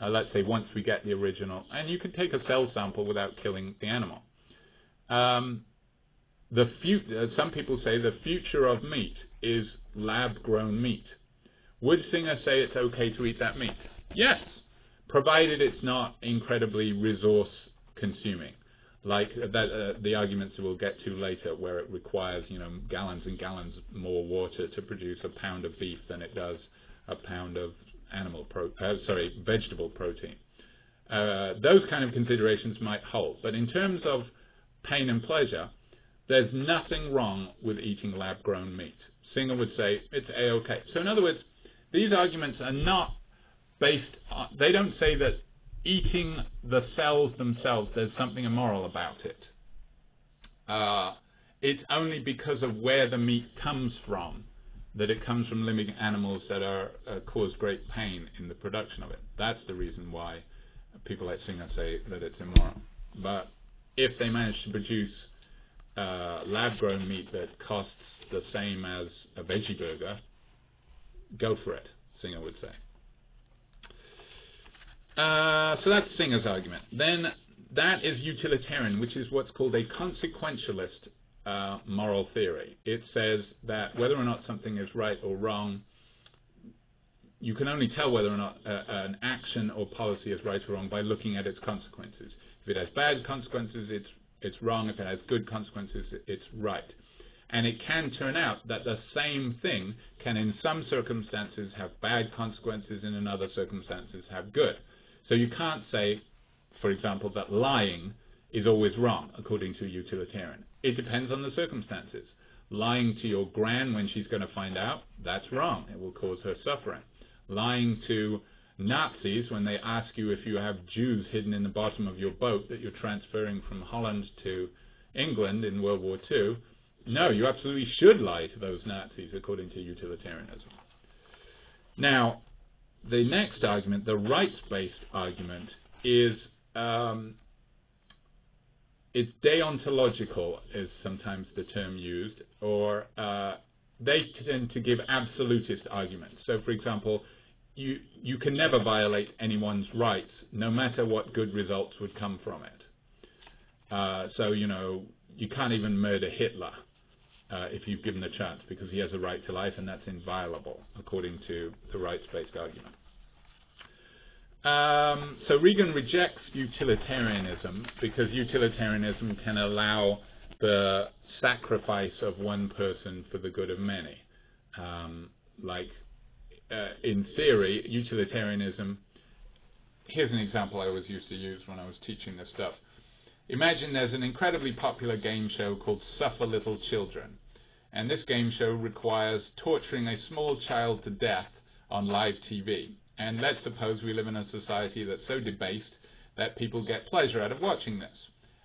Let's say once we get the original. And you could take a cell sample without killing the animal. Some people say the future of meat is lab-grown meat. Would Singer say it's okay to eat that meat? Yes, provided it's not incredibly resource-consuming, like that, the arguments we'll get to later, where it requires, you know, gallons and gallons more water to produce a pound of beef than it does a pound of vegetable protein. Those kind of considerations might hold, but in terms of pain and pleasure, there's nothing wrong with eating lab-grown meat. Singer would say it's A-okay. So in other words, these arguments are not based on, they don't say that eating the cells themselves, there's something immoral about it. It's only because of where the meat comes from, that it comes from living animals that are cause great pain in the production of it. That's the reason why people like Singer say that it's immoral. But if they manage to produce lab-grown meat that costs the same as a veggie burger, go for it, Singer would say. So that's Singer's argument. Then that is utilitarian, which is what's called a consequentialist moral theory. It says that whether or not something is right or wrong, you can only tell whether or not an action or policy is right or wrong by looking at its consequences. If it has bad consequences, it's wrong. If it has good consequences, it's right. And it can turn out that the same thing can in some circumstances have bad consequences and in other circumstances have good. So you can't say, for example, that lying is always wrong, according to a utilitarian. It depends on the circumstances. Lying to your gran when she's going to find out, that's wrong. It will cause her suffering. Lying to Nazis when they ask you if you have Jews hidden in the bottom of your boat that you're transferring from Holland to England in World War II, no, you absolutely should lie to those Nazis, according to utilitarianism. Now, the next argument, the rights-based argument, is it's deontological, is sometimes the term used, or they tend to give absolutist arguments. So, for example, you can never violate anyone's rights, no matter what good results would come from it. So, you know, you can't even murder Hitler if you've given a chance, because he has a right to life and that's inviolable, according to the rights-based argument. So Regan rejects utilitarianism because utilitarianism can allow the sacrifice of one person for the good of many. In theory, utilitarianism, here's an example I always used to use when I was teaching this stuff. Imagine there's an incredibly popular game show called Suffer Little Children, and this game show requires torturing a small child to death on live TV. And let's suppose we live in a society that's so debased that people get pleasure out of watching this.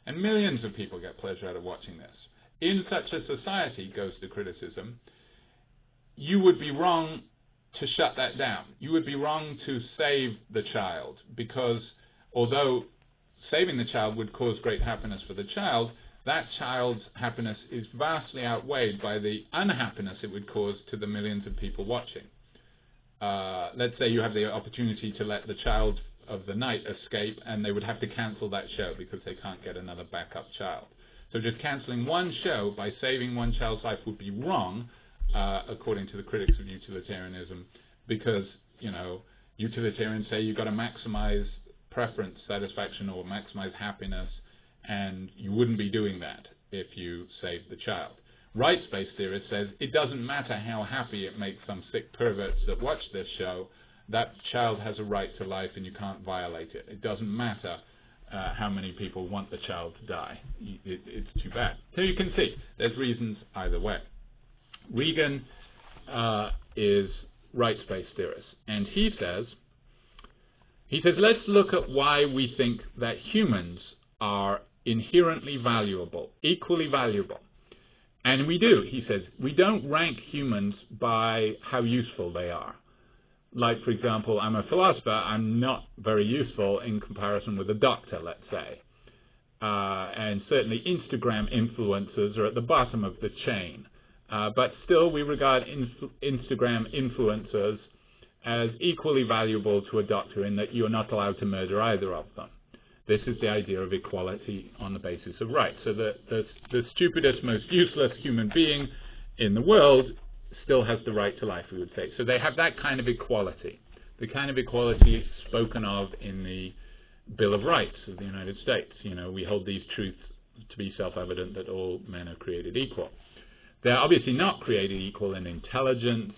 And millions of people get pleasure out of watching this. In such a society, goes the criticism, you would be wrong to shut that down. You would be wrong to save the child, because although saving the child would cause great happiness for the child, that child's happiness is vastly outweighed by the unhappiness it would cause to the millions of people watching. Let's say you have the opportunity to let the child of the night escape, and they would have to cancel that show because they can't get another backup child. So just cancelling one show by saving one child's life would be wrong, according to the critics of utilitarianism, because, you know, utilitarians say you've got to maximize preference, satisfaction, or maximize happiness, and you wouldn't be doing that if you saved the child. Rights-based theorist says it doesn't matter how happy it makes some sick perverts that watch this show, that child has a right to life and you can't violate it. It doesn't matter how many people want the child to die. It's too bad. So you can see there's reasons either way. Regan is rights-based theorist, and he says, let's look at why we think that humans are inherently valuable, equally valuable. And we do, he says, we don't rank humans by how useful they are. Like, for example, I'm a philosopher, I'm not very useful in comparison with a doctor, let's say. And certainly Instagram influencers are at the bottom of the chain. But still, we regard Instagram influencers as equally valuable to a doctor in that you're not allowed to murder either of them. This is the idea of equality on the basis of rights. So the stupidest, most useless human being in the world still has the right to life, we would say. So they have that kind of equality. The kind of equality spoken of in the Bill of Rights of the United States. You know, we hold these truths to be self-evident that all men are created equal. They're obviously not created equal in intelligence,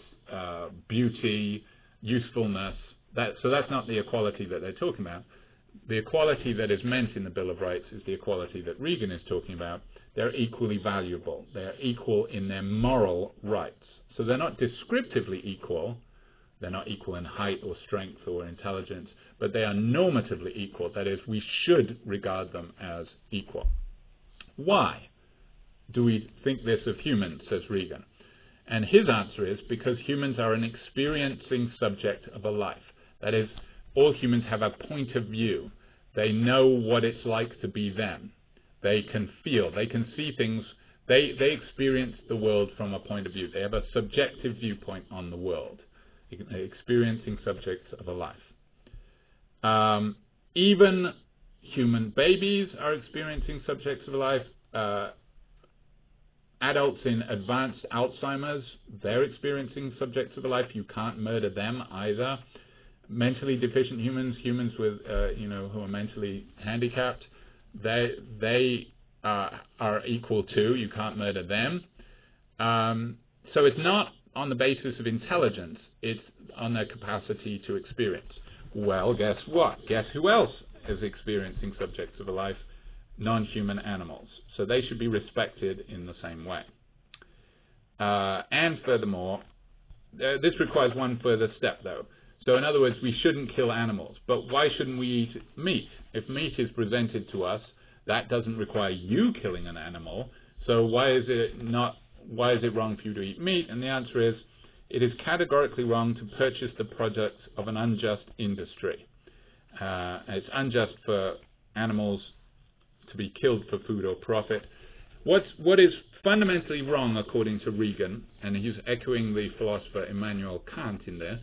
beauty, usefulness. So that's not the equality that they're talking about. The equality that is meant in the Bill of Rights is the equality that Regan is talking about. They're equally valuable. They're equal in their moral rights. So they're not descriptively equal. They're not equal in height or strength or intelligence, but they are normatively equal. That is, we should regard them as equal. Why do we think this of humans, says Regan? And his answer is because humans are an experiencing subject of a life. That is, all humans have a point of view. They know what it's like to be them. They can feel, they can see things, they experience the world from a point of view. They have a subjective viewpoint on the world, experiencing subjects of a life. Even human babies are experiencing subjects of a life. Adults in advanced Alzheimer's, they're experiencing subjects of a life. You can't murder them either. Mentally deficient humans, humans with, you know, who are mentally handicapped, they are equal too. You can't murder them. So it's not on the basis of intelligence. It's on their capacity to experience. Well, guess what? Guess who else is experiencing subjects of a life? Non-human animals. So they should be respected in the same way. And furthermore, this requires one further step, though. So in other words, we shouldn't kill animals, but why shouldn't we eat meat? If meat is presented to us, that doesn't require you killing an animal, so why is it wrong for you to eat meat? And the answer is, it is categorically wrong to purchase the products of an unjust industry. It's unjust for animals to be killed for food or profit. What is fundamentally wrong, according to Regan, and he's echoing the philosopher Immanuel Kant in this,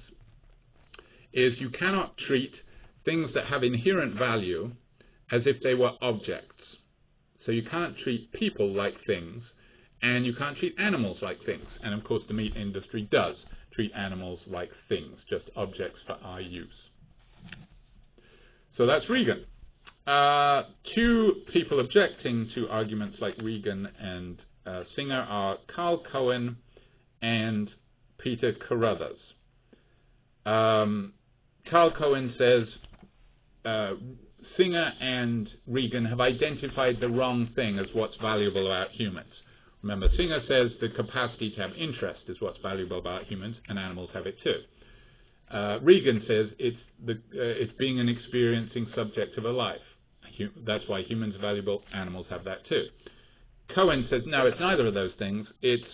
is you cannot treat things that have inherent value as if they were objects. So you can't treat people like things, and you can't treat animals like things. And of course the meat industry does treat animals like things, just objects for our use. So that's Regan. Two people objecting to arguments like Regan and Singer are Carl Cohen and Peter Carruthers. Carl Cohen says Singer and Regan have identified the wrong thing as what's valuable about humans. Remember, Singer says the capacity to have interest is what's valuable about humans, and animals have it too. Regan says it's being an experiencing subject of a life. That's why humans are valuable, animals have that too. Cohen says, no, it's neither of those things. It's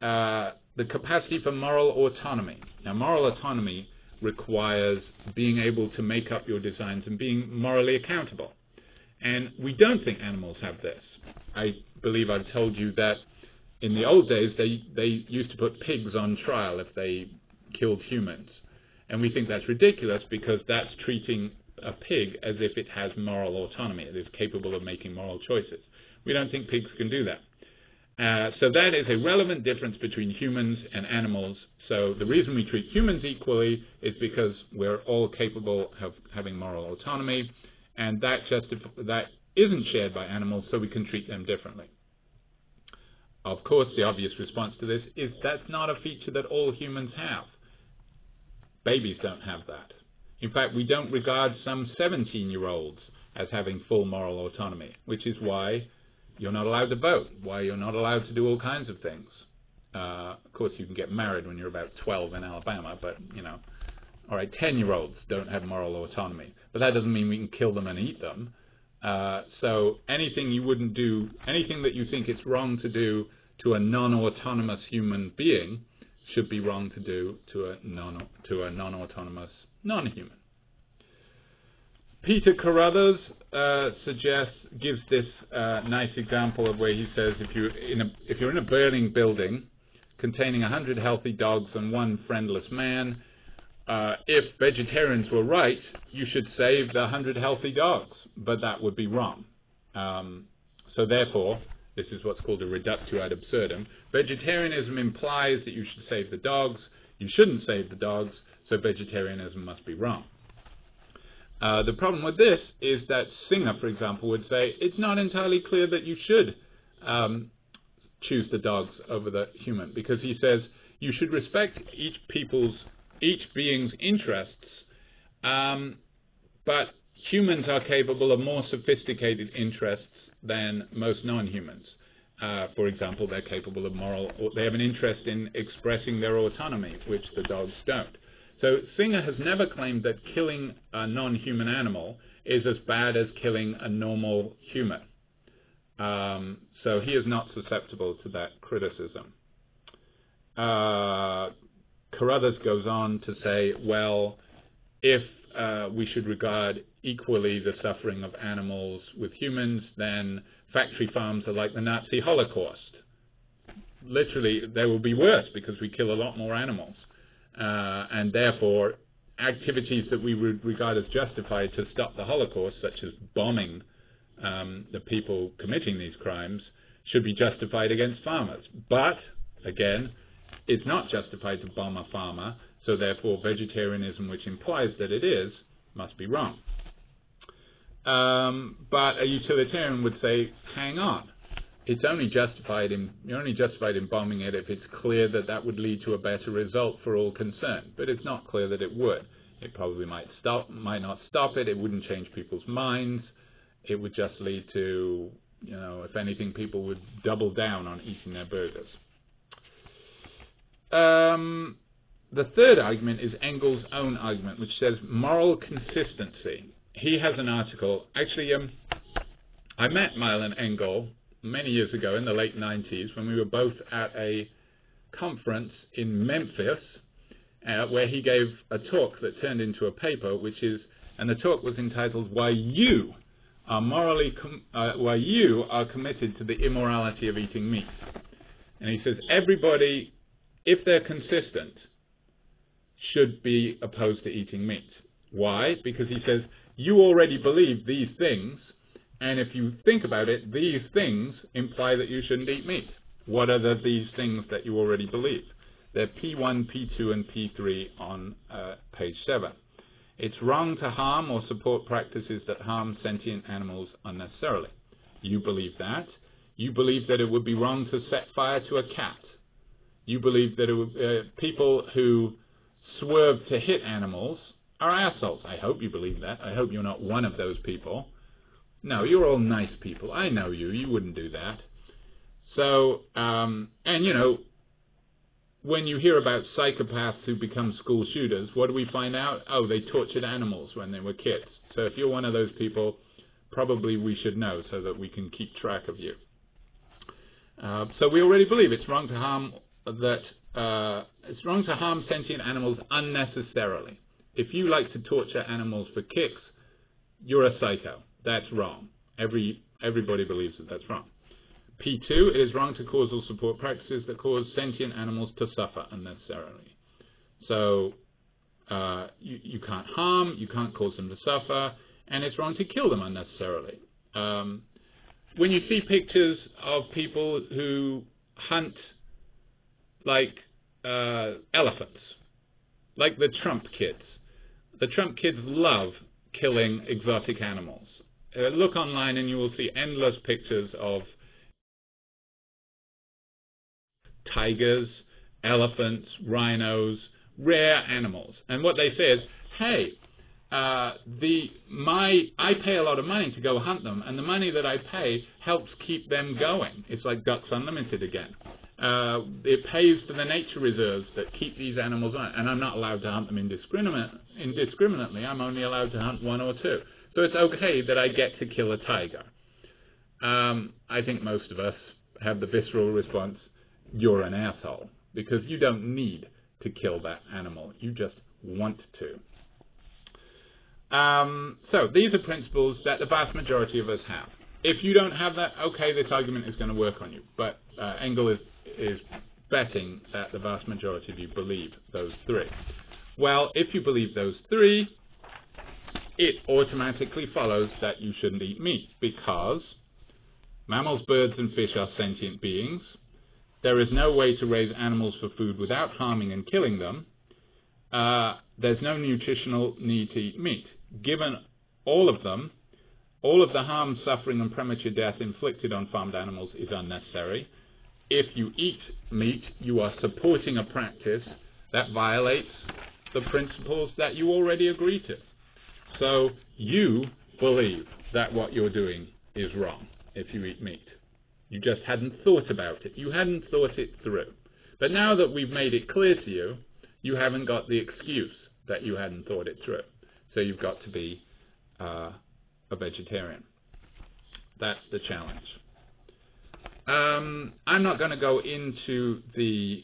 the capacity for moral autonomy. Now, moral autonomy requires being able to make up your designs and being morally accountable. And we don't think animals have this. I believe I've told you that in the old days they used to put pigs on trial if they killed humans. And we think that's ridiculous because that's treating a pig as if it has moral autonomy. It is capable of making moral choices. We don't think pigs can do that. So that is a relevant difference between humans and animals. So the reason we treat humans equally is because we're all capable of having moral autonomy, and that isn't shared by animals, so we can treat them differently. Of course, the obvious response to this is that's not a feature that all humans have. Babies don't have that. In fact, we don't regard some 17-year-olds as having full moral autonomy, which is why you're not allowed to vote, why you're not allowed to do all kinds of things. Of course, you can get married when you're about 12 in Alabama, but, you know, all right, 10-year-olds don't have moral autonomy. But that doesn't mean we can kill them and eat them. So anything you wouldn't do, anything that you think it's wrong to do to a non-autonomous human being should be wrong to do to a non-autonomous non-human. Peter Carruthers gives this nice example of where he says if you're in a burning building containing 100 healthy dogs and one friendless man, if vegetarians were right, you should save the 100 healthy dogs. But that would be wrong. So therefore, this is what's called a reductio ad absurdum. Vegetarianism implies that you should save the dogs. You shouldn't save the dogs, so vegetarianism must be wrong. The problem with this is that Singer, for example, would say it's not entirely clear that you should choose the dogs over the human, because he says you should respect each being's interests, but humans are capable of more sophisticated interests than most non-humans. For example, they're capable of they have an interest in expressing their autonomy, which the dogs don't. So Singer has never claimed that killing a non-human animal is as bad as killing a normal human. So he is not susceptible to that criticism. Carruthers goes on to say, well, if we should regard equally the suffering of animals with humans, then factory farms are like the Nazi Holocaust. Literally, they will be worse because we kill a lot more animals. And therefore, activities that we would regard as justified to stop the Holocaust, such as bombing the people committing these crimes, should be justified against farmers. But, again, it's not justified to bomb a farmer, so therefore vegetarianism, which implies that it is, must be wrong. But a utilitarian would say, hang on, you're only justified in bombing it if it's clear that that would lead to a better result for all concerned. But it's not clear that it would. It probably might not stop it. It wouldn't change people's minds. It would just lead to, you know, if anything, people would double down on eating their burgers. The third argument is Engel's own argument, which says moral consistency. He has an article. Actually, I met Mylan Engel many years ago in the late 90s when we were both at a conference in Memphis where he gave a talk that turned into a paper, and the talk was entitled "Why You Are Committed to the Immorality of Eating Meat." And he says everybody, if they're consistent, should be opposed to eating meat. Why? Because he says, you already believe these things, and if you think about it, these things imply that you shouldn't eat meat. What are these things that you already believe? They're P1, P2, and P3 on page 7. It's wrong to harm or support practices that harm sentient animals unnecessarily. You believe that. You believe that it would be wrong to set fire to a cat. You believe that it would, people who swerve to hit animals are assholes. I hope you believe that. I hope you're not one of those people. No, you're all nice people. I know you. You wouldn't do that. So, and you know, when you hear about psychopaths who become school shooters, what do we find out? Oh, they tortured animals when they were kids. So if you're one of those people, probably we should know so that we can keep track of you. So we already believe it's wrong to harm it's wrong to harm sentient animals unnecessarily. If you like to torture animals for kicks, you're a psycho. That's wrong. Everybody believes that that's wrong. P2, it is wrong to causal support practices that cause sentient animals to suffer unnecessarily. So you can't harm, you can't cause them to suffer, and it's wrong to kill them unnecessarily. When you see pictures of people who hunt like elephants, like the Trump kids. The Trump kids love killing exotic animals. Look online and you will see endless pictures of tigers, elephants, rhinos, rare animals. And what they say is, hey, I pay a lot of money to go hunt them, and the money that I pay helps keep them going. It's like Ducks Unlimited again. It pays for the nature reserves that keep these animals on, and I'm not allowed to hunt them indiscriminately. I'm only allowed to hunt one or two. So it's okay that I get to kill a tiger. I think most of us have the visceral response, you're an asshole, because you don't need to kill that animal. You just want to. So these are principles that the vast majority of us have. If you don't have that, okay, this argument is going to work on you. But Engel is betting that the vast majority of you believe those three. Well, if you believe those three, it automatically follows that you shouldn't eat meat because mammals, birds, and fish are sentient beings. There is no way to raise animals for food without harming and killing them. There's no nutritional need to eat meat. Given all of them, all of the harm, suffering, and premature death inflicted on farmed animals is unnecessary. If you eat meat, you are supporting a practice that violates the principles that you already agree to. So you believe that what you're doing is wrong if you eat meat. You just hadn't thought about it. You hadn't thought it through. But now that we've made it clear to you, you haven't got the excuse that you hadn't thought it through. So you've got to be a vegetarian. That's the challenge. I'm not going to go into the...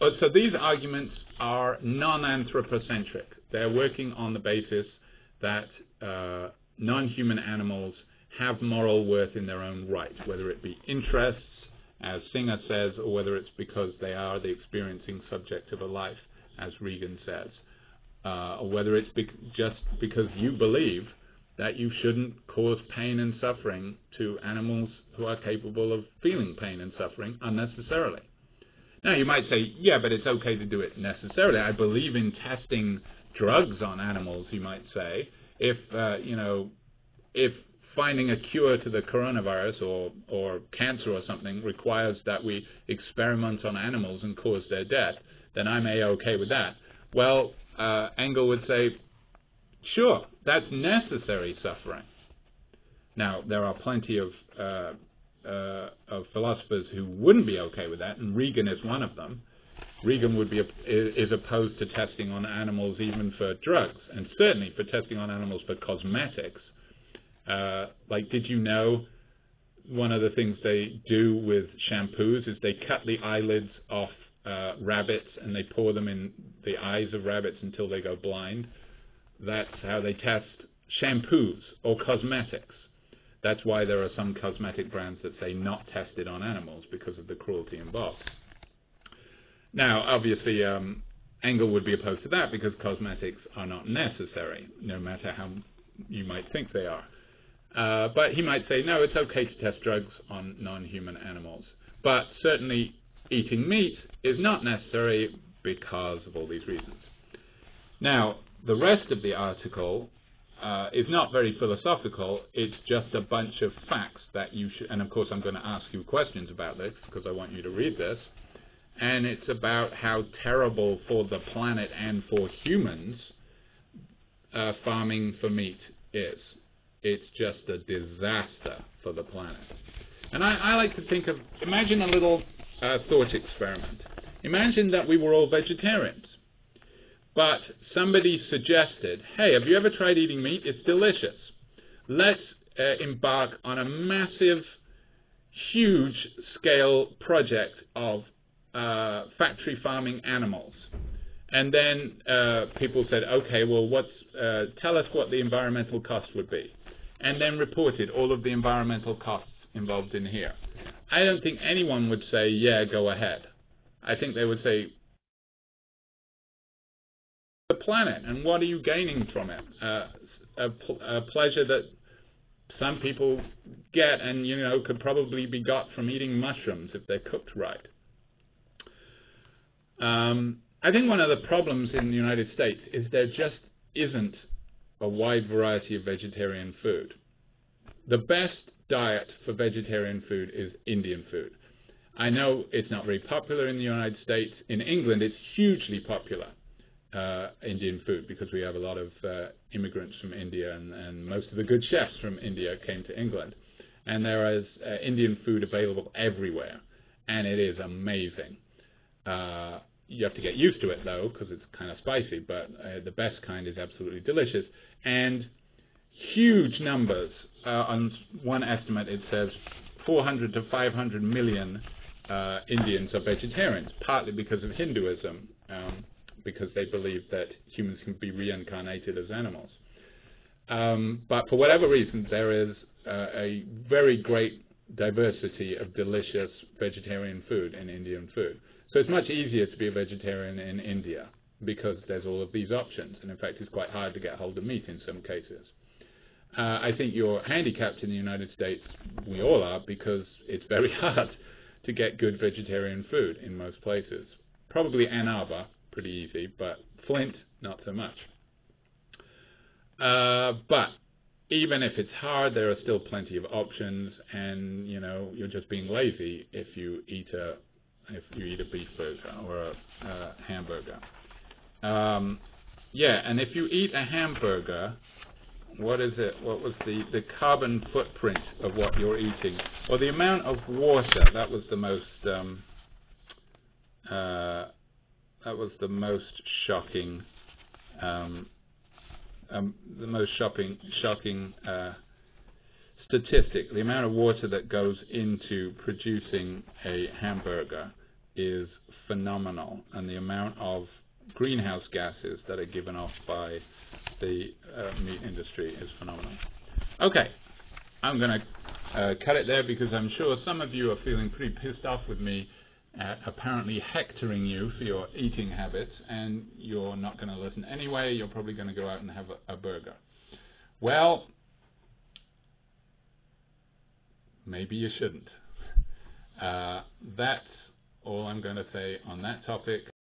so these arguments are non-anthropocentric. They're working on the basis that non-human animals have moral worth in their own right, whether it be interests, as Singer says, or whether it's because they are the experiencing subject of a life, as Regan says, or whether it's just because you believe that you shouldn't cause pain and suffering to animals who are capable of feeling pain and suffering unnecessarily. Now, you might say, yeah, but it's okay to do it necessarily. I believe in testing drugs on animals, you might say, if, you know, if finding a cure to the coronavirus or cancer or something requires that we experiment on animals and cause their death, then I'm A-okay with that. Well, Engel would say, sure, that's necessary suffering. Now, there are plenty of philosophers who wouldn't be okay with that, and Regan is one of them. Regan would be is opposed to testing on animals even for drugs, and certainly for testing on animals for cosmetics. Like, did you know one of the things they do with shampoos is they cut the eyelids off rabbits and they pour them in the eyes of rabbits until they go blind? That's how they test shampoos or cosmetics. That's why there are some cosmetic brands that say not tested on animals because of the cruelty involved. Now, obviously, Engel would be opposed to that because cosmetics are not necessary, no matter how you might think they are. But he might say, no, it's okay to test drugs on non-human animals. But certainly eating meat is not necessary because of all these reasons. Now, The rest of the article is not very philosophical. It's just a bunch of facts that you should, and of course I'm going to ask you questions about this because I want you to read this. And it's about how terrible for the planet and for humans farming for meat is. It's just a disaster for the planet. And I like to think of, imagine a little thought experiment. Imagine that we were all vegetarians, but somebody suggested, hey, have you ever tried eating meat? It's delicious. Let's embark on a massive, huge scale project of factory farming animals. And then people said, okay, well, tell us what the environmental cost would be. And then reported all of the environmental costs involved in here. I don't think anyone would say, yeah, go ahead. I think they would say, the planet, and what are you gaining from it? A pleasure that some people get and, you know, could probably be got from eating mushrooms if they're cooked right. I think one of the problems in the United States is there just isn't a wide variety of vegetarian food. The best diet for vegetarian food is Indian food. I know it's not very popular in the United States. In England, it's hugely popular, Indian food, because we have a lot of immigrants from India, and most of the good chefs from India came to England. And there is Indian food available everywhere, and it is amazing. You have to get used to it, though, because it's kind of spicy, but the best kind is absolutely delicious. And huge numbers. On one estimate, it says 400 to 500 million Indians are vegetarians, partly because of Hinduism, because they believe that humans can be reincarnated as animals. But for whatever reason, there is a very great diversity of delicious vegetarian food in Indian food. So it's much easier to be a vegetarian in India because there's all of these options, and in fact it's quite hard to get hold of meat in some cases. I think you're handicapped in the United States, we all are, because it's very hard to get good vegetarian food in most places. Probably Ann Arbor, pretty easy, but Flint, not so much. But even if it's hard, there are still plenty of options, and you know, you're just being lazy if you eat a beef burger or a hamburger. Yeah, and if you eat a hamburger, what is it? What was the carbon footprint of what you're eating? Or the amount of water, that was the most shocking, statistic. The amount of water that goes into producing a hamburger is phenomenal, and the amount of greenhouse gases that are given off by the meat industry is phenomenal. Okay, I'm going to cut it there because I'm sure some of you are feeling pretty pissed off with me at apparently hectoring you for your eating habits, and you're not going to listen anyway. You're probably going to go out and have a burger. Well, maybe you shouldn't. That's all I'm going to say on that topic.